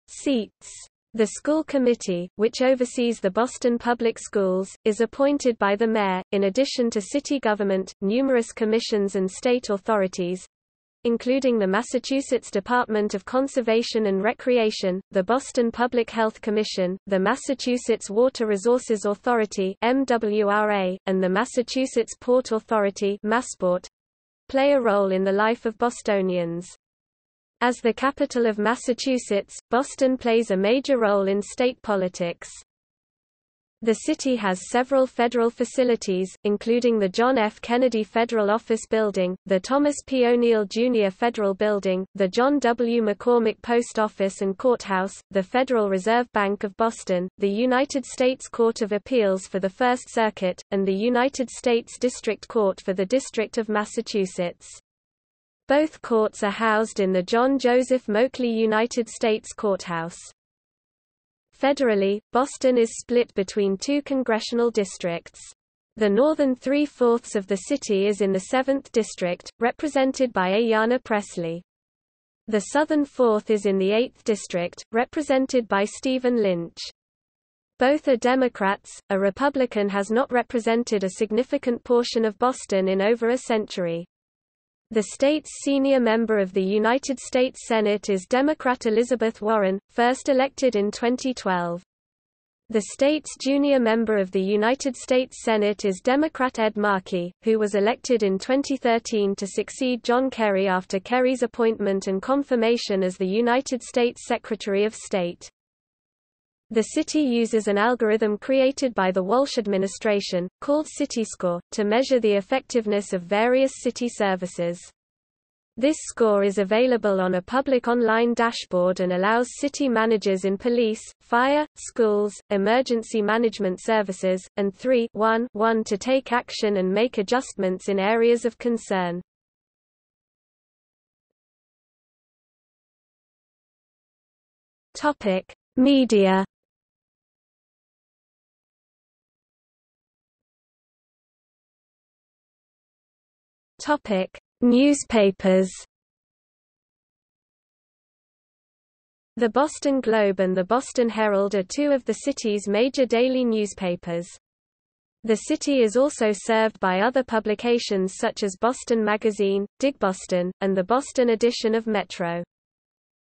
seats. The school committee, which oversees the Boston Public Schools, is appointed by the mayor. In addition to city government, numerous commissions and state authorities, including the Massachusetts Department of Conservation and Recreation, the Boston Public Health Commission, the Massachusetts Water Resources Authority (MWRA), and the Massachusetts Port Authority (MassPort), play a role in the life of Bostonians. As the capital of Massachusetts, Boston plays a major role in state politics. The city has several federal facilities, including the John F. Kennedy Federal Office Building, the Thomas P. O'Neill Jr. Federal Building, the John W. McCormick Post Office and Courthouse, the Federal Reserve Bank of Boston, the United States Court of Appeals for the First Circuit, and the United States District Court for the District of Massachusetts. Both courts are housed in the John Joseph Moakley United States Courthouse. Federally, Boston is split between 2 congressional districts. The northern 3/4 of the city is in the 7th District, represented by Ayanna Pressley. The southern 4th is in the 8th District, represented by Stephen Lynch. Both are Democrats. A Republican has not represented a significant portion of Boston in over a century. The state's senior member of the United States Senate is Democrat Elizabeth Warren, first elected in 2012. The state's junior member of the United States Senate is Democrat Ed Markey, who was elected in 2013 to succeed John Kerry after Kerry's appointment and confirmation as the United States Secretary of State. The city uses an algorithm created by the Walsh administration, called CityScore, to measure the effectiveness of various city services. This score is available on a public online dashboard and allows city managers in police, fire, schools, emergency management services, and 311 to take action and make adjustments in areas of concern. Media. Newspapers. The Boston Globe and the Boston Herald are 2 of the city's major daily newspapers. The city is also served by other publications such as Boston Magazine, DigBoston, and the Boston edition of Metro.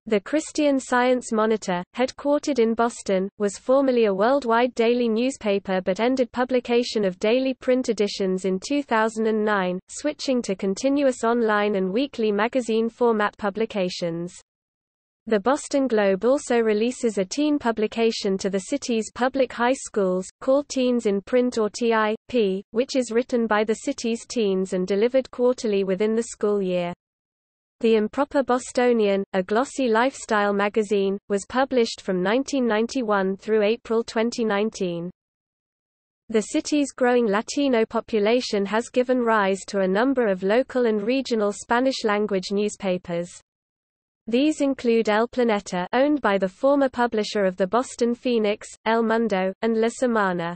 The Christian Science Monitor, headquartered in Boston, was formerly a worldwide daily newspaper but ended publication of daily print editions in 2009, switching to continuous online and weekly magazine format publications. The Boston Globe also releases a teen publication to the city's public high schools, called Teens in Print or TIP, which is written by the city's teens and delivered quarterly within the school year. The Improper Bostonian, a glossy lifestyle magazine, was published from 1991 through April 2019. The city's growing Latino population has given rise to a number of local and regional Spanish-language newspapers. These include El Planeta, owned by the former publisher of the Boston Phoenix, El Mundo, and La Semana.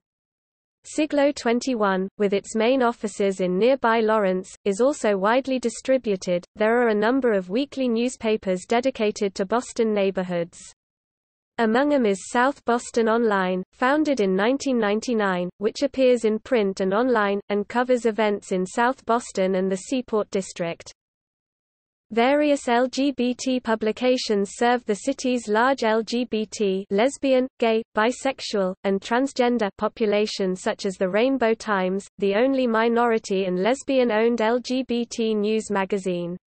Siglo XXI, with its main offices in nearby Lawrence, is also widely distributed. There are a number of weekly newspapers dedicated to Boston neighborhoods. Among them is South Boston Online, founded in 1999, which appears in print and online, and covers events in South Boston and the Seaport District. Various LGBT publications serve the city's large LGBT, lesbian, gay, bisexual, and transgender population, such as the Rainbow Times, the only minority and lesbian-owned LGBT news magazine.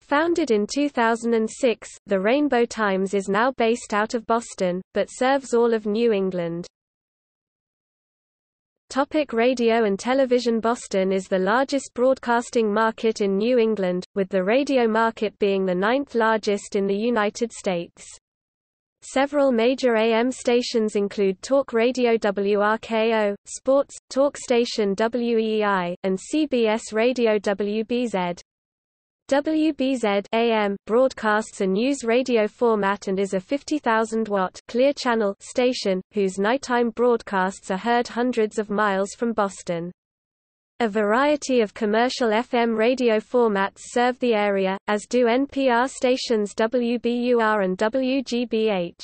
Founded in 2006, the Rainbow Times is now based out of Boston, but serves all of New England. Topic: radio and television. Boston is the largest broadcasting market in New England, with the radio market being the 9th largest in the United States. Several major AM stations include talk radio WRKO, sports, talk station WEEI, and CBS radio WBZ. WBZ AM broadcasts a news radio format and is a 50,000-watt clear channel station, whose nighttime broadcasts are heard hundreds of miles from Boston. A variety of commercial FM radio formats serve the area, as do NPR stations WBUR and WGBH.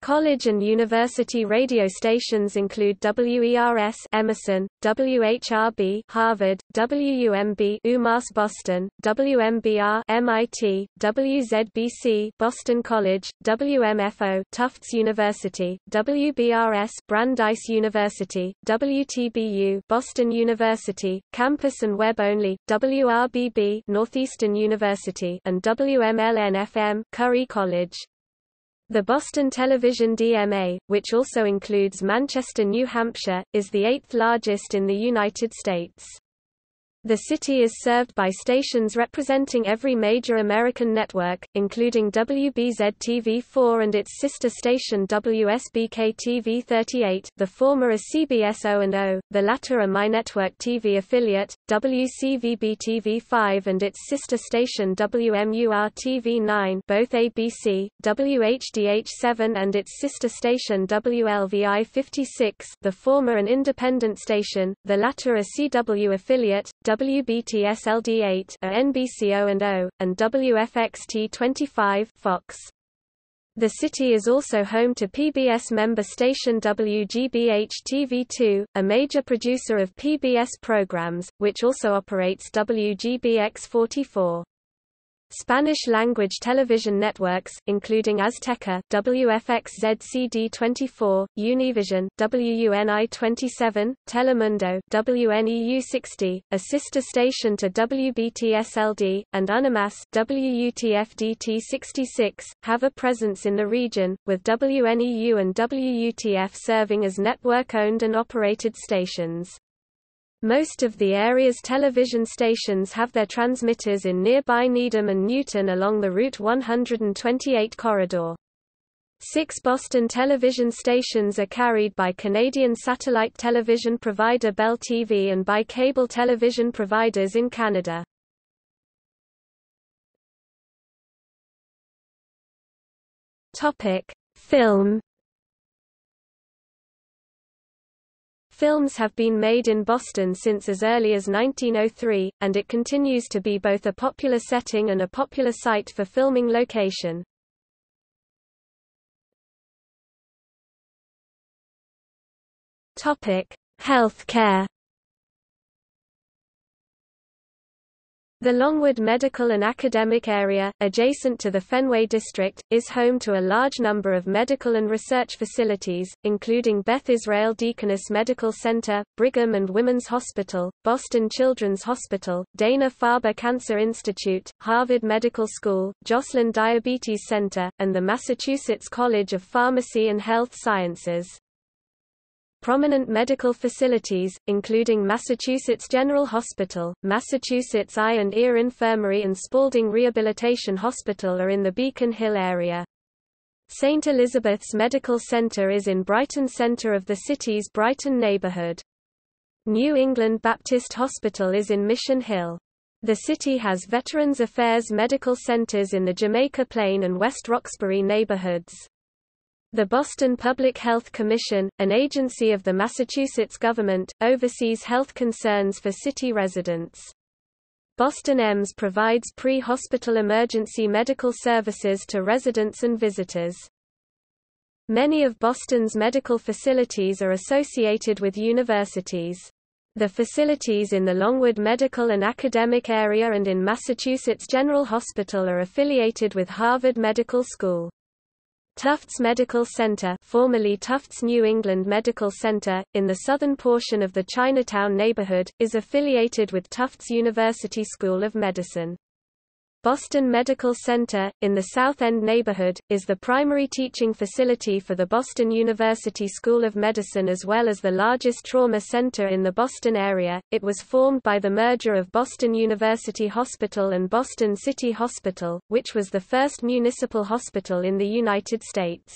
College and university radio stations include WERS Emerson, WHRB Harvard, WUMB UMass Boston, WMBR MIT, WZBC Boston College, WMFO Tufts University, WBRS Brandeis University, WTBU Boston University, campus and web only, WRBB Northeastern University, and WMLN-FM Curry College. The Boston Television DMA, which also includes Manchester, New Hampshire, is the 8th largest in the United States. The city is served by stations representing every major American network, including WBZ-TV4 and its sister station WSBK-TV38, the former is CBS O&O, the latter a MyNetwork TV affiliate, WCVB-TV5 and its sister station WMUR-TV9, both ABC, WHDH-7 and its sister station WLVI-56, the former an independent station, the latter a CW affiliate, WBTSLD8 are NBC O&O, and WFXT25 Fox. The city is also home to PBS member station WGBH-TV2, a major producer of PBS programs, which also operates WGBX44. Spanish-language television networks, including Azteca, WFXZCD24, Univision, WUNI27, Telemundo, WNEU60, a sister station to WBTSLD, and UNAMAS, WUTFDT66, have a presence in the region, with WNEU and WUTF serving as network-owned and operated stations. Most of the area's television stations have their transmitters in nearby Needham and Newton along the Route 128 corridor. 6 Boston television stations are carried by Canadian satellite television provider Bell TV and by cable television providers in Canada. Film. Films have been made in Boston since as early as 1903, and it continues to be both a popular setting and a popular site for filming location. Healthcare. The Longwood Medical and Academic Area, adjacent to the Fenway District, is home to a large number of medical and research facilities, including Beth Israel Deaconess Medical Center, Brigham and Women's Hospital, Boston Children's Hospital, Dana-Farber Cancer Institute, Harvard Medical School, Joslin Diabetes Center, and the Massachusetts College of Pharmacy and Health Sciences. Prominent medical facilities, including Massachusetts General Hospital, Massachusetts Eye and Ear Infirmary and Spaulding Rehabilitation Hospital are in the Beacon Hill area. St. Elizabeth's Medical Center is in Brighton Center of the city's Brighton neighborhood. New England Baptist Hospital is in Mission Hill. The city has Veterans Affairs Medical Centers in the Jamaica Plain and West Roxbury neighborhoods. The Boston Public Health Commission, an agency of the Massachusetts government, oversees health concerns for city residents. Boston EMS provides pre-hospital emergency medical services to residents and visitors. Many of Boston's medical facilities are associated with universities. The facilities in the Longwood Medical and Academic Area and in Massachusetts General Hospital are affiliated with Harvard Medical School. Tufts Medical Center, formerly Tufts New England Medical Center, in the southern portion of the Chinatown neighborhood, is affiliated with Tufts University School of Medicine. Boston Medical Center, in the South End neighborhood, is the primary teaching facility for the Boston University School of Medicine as well as the largest trauma center in the Boston area. It was formed by the merger of Boston University Hospital and Boston City Hospital, which was the first municipal hospital in the United States.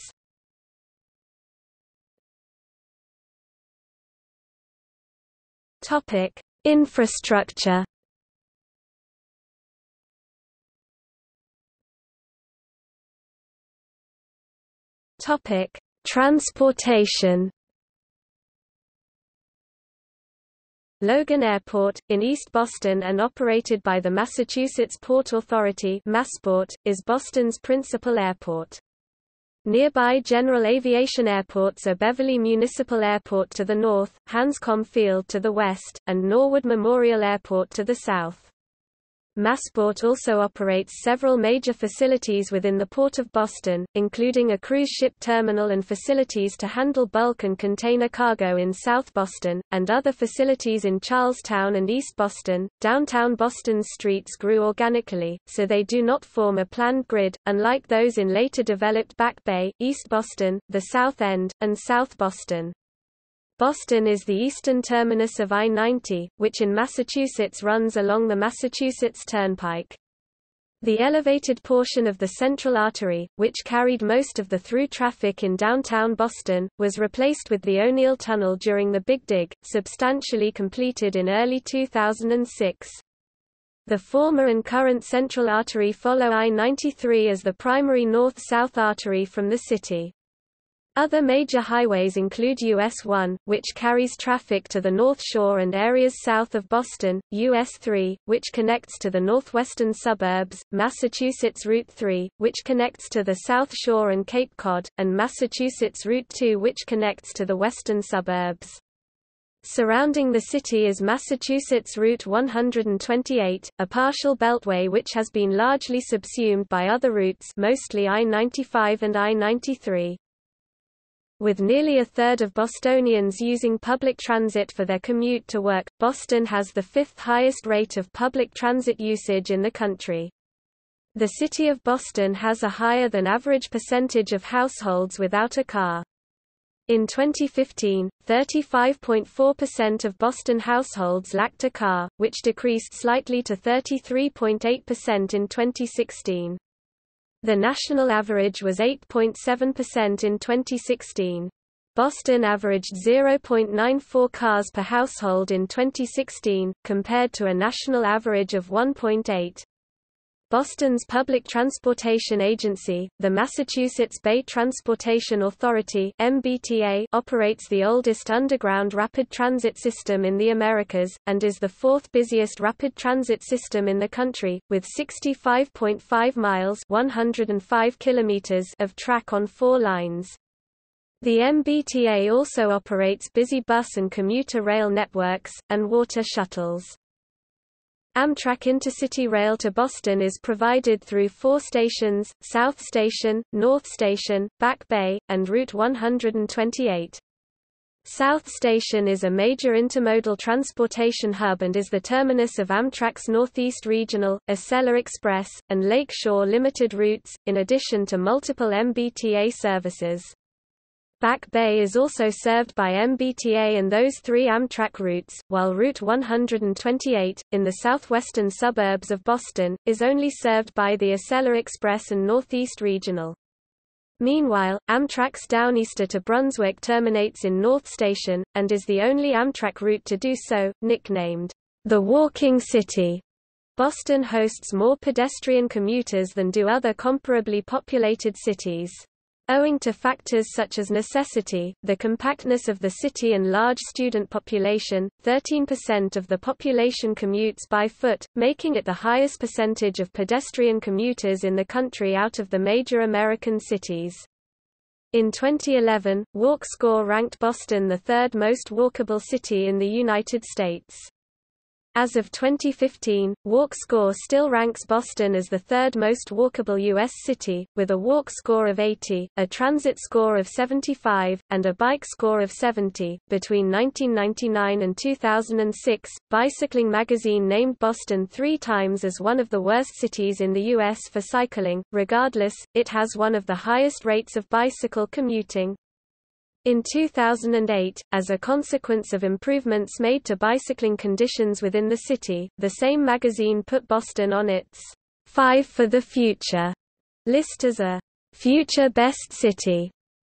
Topic: Infrastructure. Topic: Transportation. Logan Airport, in East Boston and operated by the Massachusetts Port Authority (MassPort), is Boston's principal airport. Nearby general aviation airports are Beverly Municipal Airport to the north, Hanscom Field to the west, and Norwood Memorial Airport to the south. MassPort also operates several major facilities within the Port of Boston, including a cruise ship terminal and facilities to handle bulk and container cargo in South Boston, and other facilities in Charlestown and East Boston. Downtown Boston's streets grew organically, so they do not form a planned grid, unlike those in later developed Back Bay, East Boston, the South End, and South Boston. Boston is the eastern terminus of I-90, which in Massachusetts runs along the Massachusetts Turnpike. The elevated portion of the Central Artery, which carried most of the through traffic in downtown Boston, was replaced with the O'Neill Tunnel during the Big Dig, substantially completed in early 2006. The former and current Central Artery follow I-93 as the primary north-south artery from the city. Other major highways include US 1, which carries traffic to the North Shore and areas south of Boston, US 3, which connects to the northwestern suburbs, Massachusetts Route 3, which connects to the South Shore and Cape Cod, and Massachusetts Route 2, which connects to the western suburbs. Surrounding the city is Massachusetts Route 128, a partial beltway which has been largely subsumed by other routes, mostly I-95 and I-93. With nearly a third of Bostonians using public transit for their commute to work, Boston has the fifth highest rate of public transit usage in the country. The city of Boston has a higher than average percentage of households without a car. In 2015, 35.4% of Boston households lacked a car, which decreased slightly to 33.8% in 2016. The national average was 8.7% in 2016. Boston averaged 0.94 cars per household in 2016, compared to a national average of 1.8. Boston's public transportation agency, the Massachusetts Bay Transportation Authority (MBTA), operates the oldest underground rapid transit system in the Americas, and is the fourth busiest rapid transit system in the country, with 65.5 miles (105 kilometers) of track on four lines. The MBTA also operates busy bus and commuter rail networks, and water shuttles. Amtrak intercity rail to Boston is provided through 4 stations, South Station, North Station, Back Bay, and Route 128. South Station is a major intermodal transportation hub and is the terminus of Amtrak's Northeast Regional, Acela Express, and Lake Shore Limited routes, in addition to multiple MBTA services. Back Bay is also served by MBTA and those 3 Amtrak routes, while Route 128, in the southwestern suburbs of Boston, is only served by the Acela Express and Northeast Regional. Meanwhile, Amtrak's Downeaster to Brunswick terminates in North Station, and is the only Amtrak route to do so, nicknamed the Walking City. Boston hosts more pedestrian commuters than do other comparably populated cities. Owing to factors such as necessity, the compactness of the city and large student population, 13% of the population commutes by foot, making it the highest percentage of pedestrian commuters in the country out of the major American cities. In 2011, WalkScore ranked Boston the 3rd most walkable city in the United States. As of 2015, WalkScore still ranks Boston as the 3rd most walkable U.S. city, with a walk score of 80, a transit score of 75, and a bike score of 70. Between 1999 and 2006, Bicycling magazine named Boston 3 times as one of the worst cities in the U.S. for cycling. Regardless, it has one of the highest rates of bicycle commuting. In 2008, as a consequence of improvements made to bicycling conditions within the city, the same magazine put Boston on its 5 for the Future list as a future best city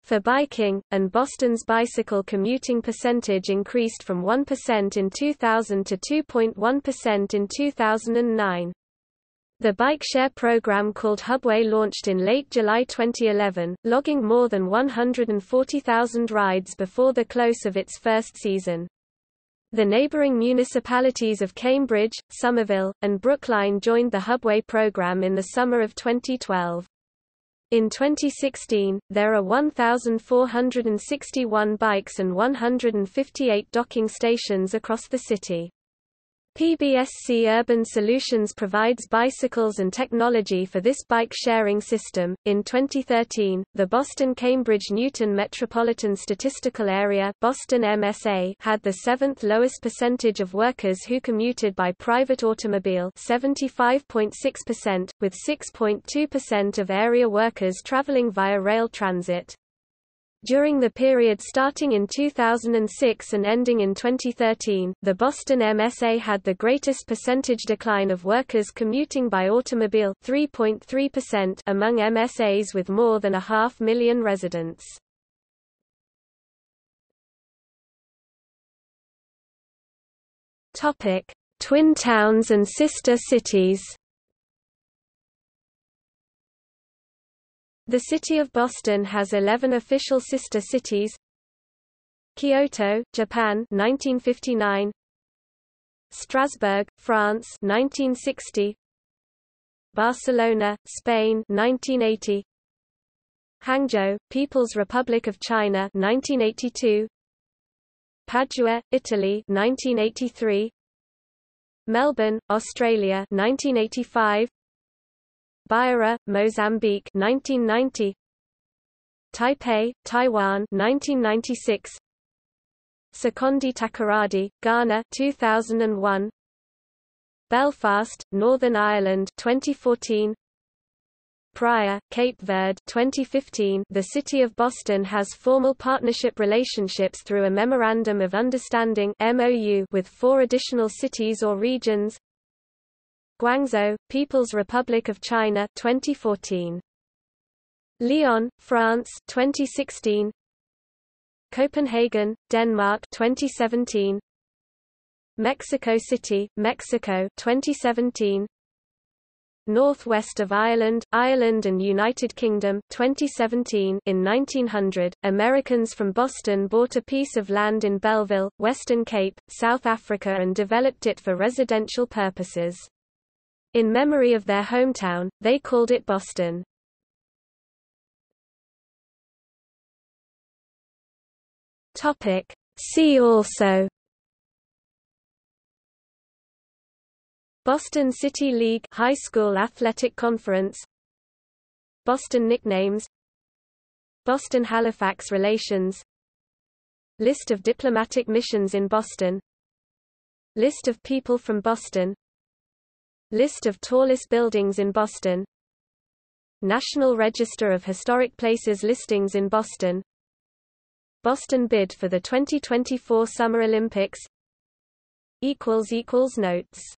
for biking, and Boston's bicycle commuting percentage increased from 1% in 2000 to 2.1% in 2009. The bike share program called Hubway launched in late July 2011, logging more than 140,000 rides before the close of its first season. The neighboring municipalities of Cambridge, Somerville, and Brookline joined the Hubway program in the summer of 2012. In 2016, there are 1,461 bikes and 158 docking stations across the city. PBSC Urban Solutions provides bicycles and technology for this bike sharing system. In 2013, the Boston-Cambridge-Newton Metropolitan Statistical Area (Boston MSA) had the 7th lowest percentage of workers who commuted by private automobile, 75.6%, with 6.2% of area workers traveling via rail transit. During the period starting in 2006 and ending in 2013, the Boston MSA had the greatest percentage decline of workers commuting by automobile, 3.3%, among MSAs with more than 500,000 residents. Topic: Twin towns and sister cities. The city of Boston has 11 official sister cities: Kyoto, Japan 1959, Strasbourg, France 1960, Barcelona, Spain 1980, Hangzhou, People's Republic of China 1982, Padua, Italy 1983, Melbourne, Australia 1985, Beira, Mozambique 1990, Taipei, Taiwan 1996, Sekondi Takoradi, Ghana 2001, Belfast, Northern Ireland 2014, Praia, Cape Verde 2015. The City of Boston has formal partnership relationships through a Memorandum of Understanding (MOU) with 4 additional cities or regions: Guangzhou, People's Republic of China 2014, Lyon, France 2016, Copenhagen, Denmark 2017, Mexico City, Mexico 2017, Northwest of Ireland, Ireland and United Kingdom 2017. In 1900, Americans from Boston bought a piece of land in Belleville, Western Cape, South Africa and developed it for residential purposes. In memory of their hometown, they called it Boston. See also: Boston City League High School Athletic Conference, Boston Nicknames, Boston-Halifax Relations, List of diplomatic missions in Boston, List of people from Boston, List of tallest buildings in Boston, National Register of Historic Places listings in Boston, Boston bid for the 2024 Summer Olympics. Notes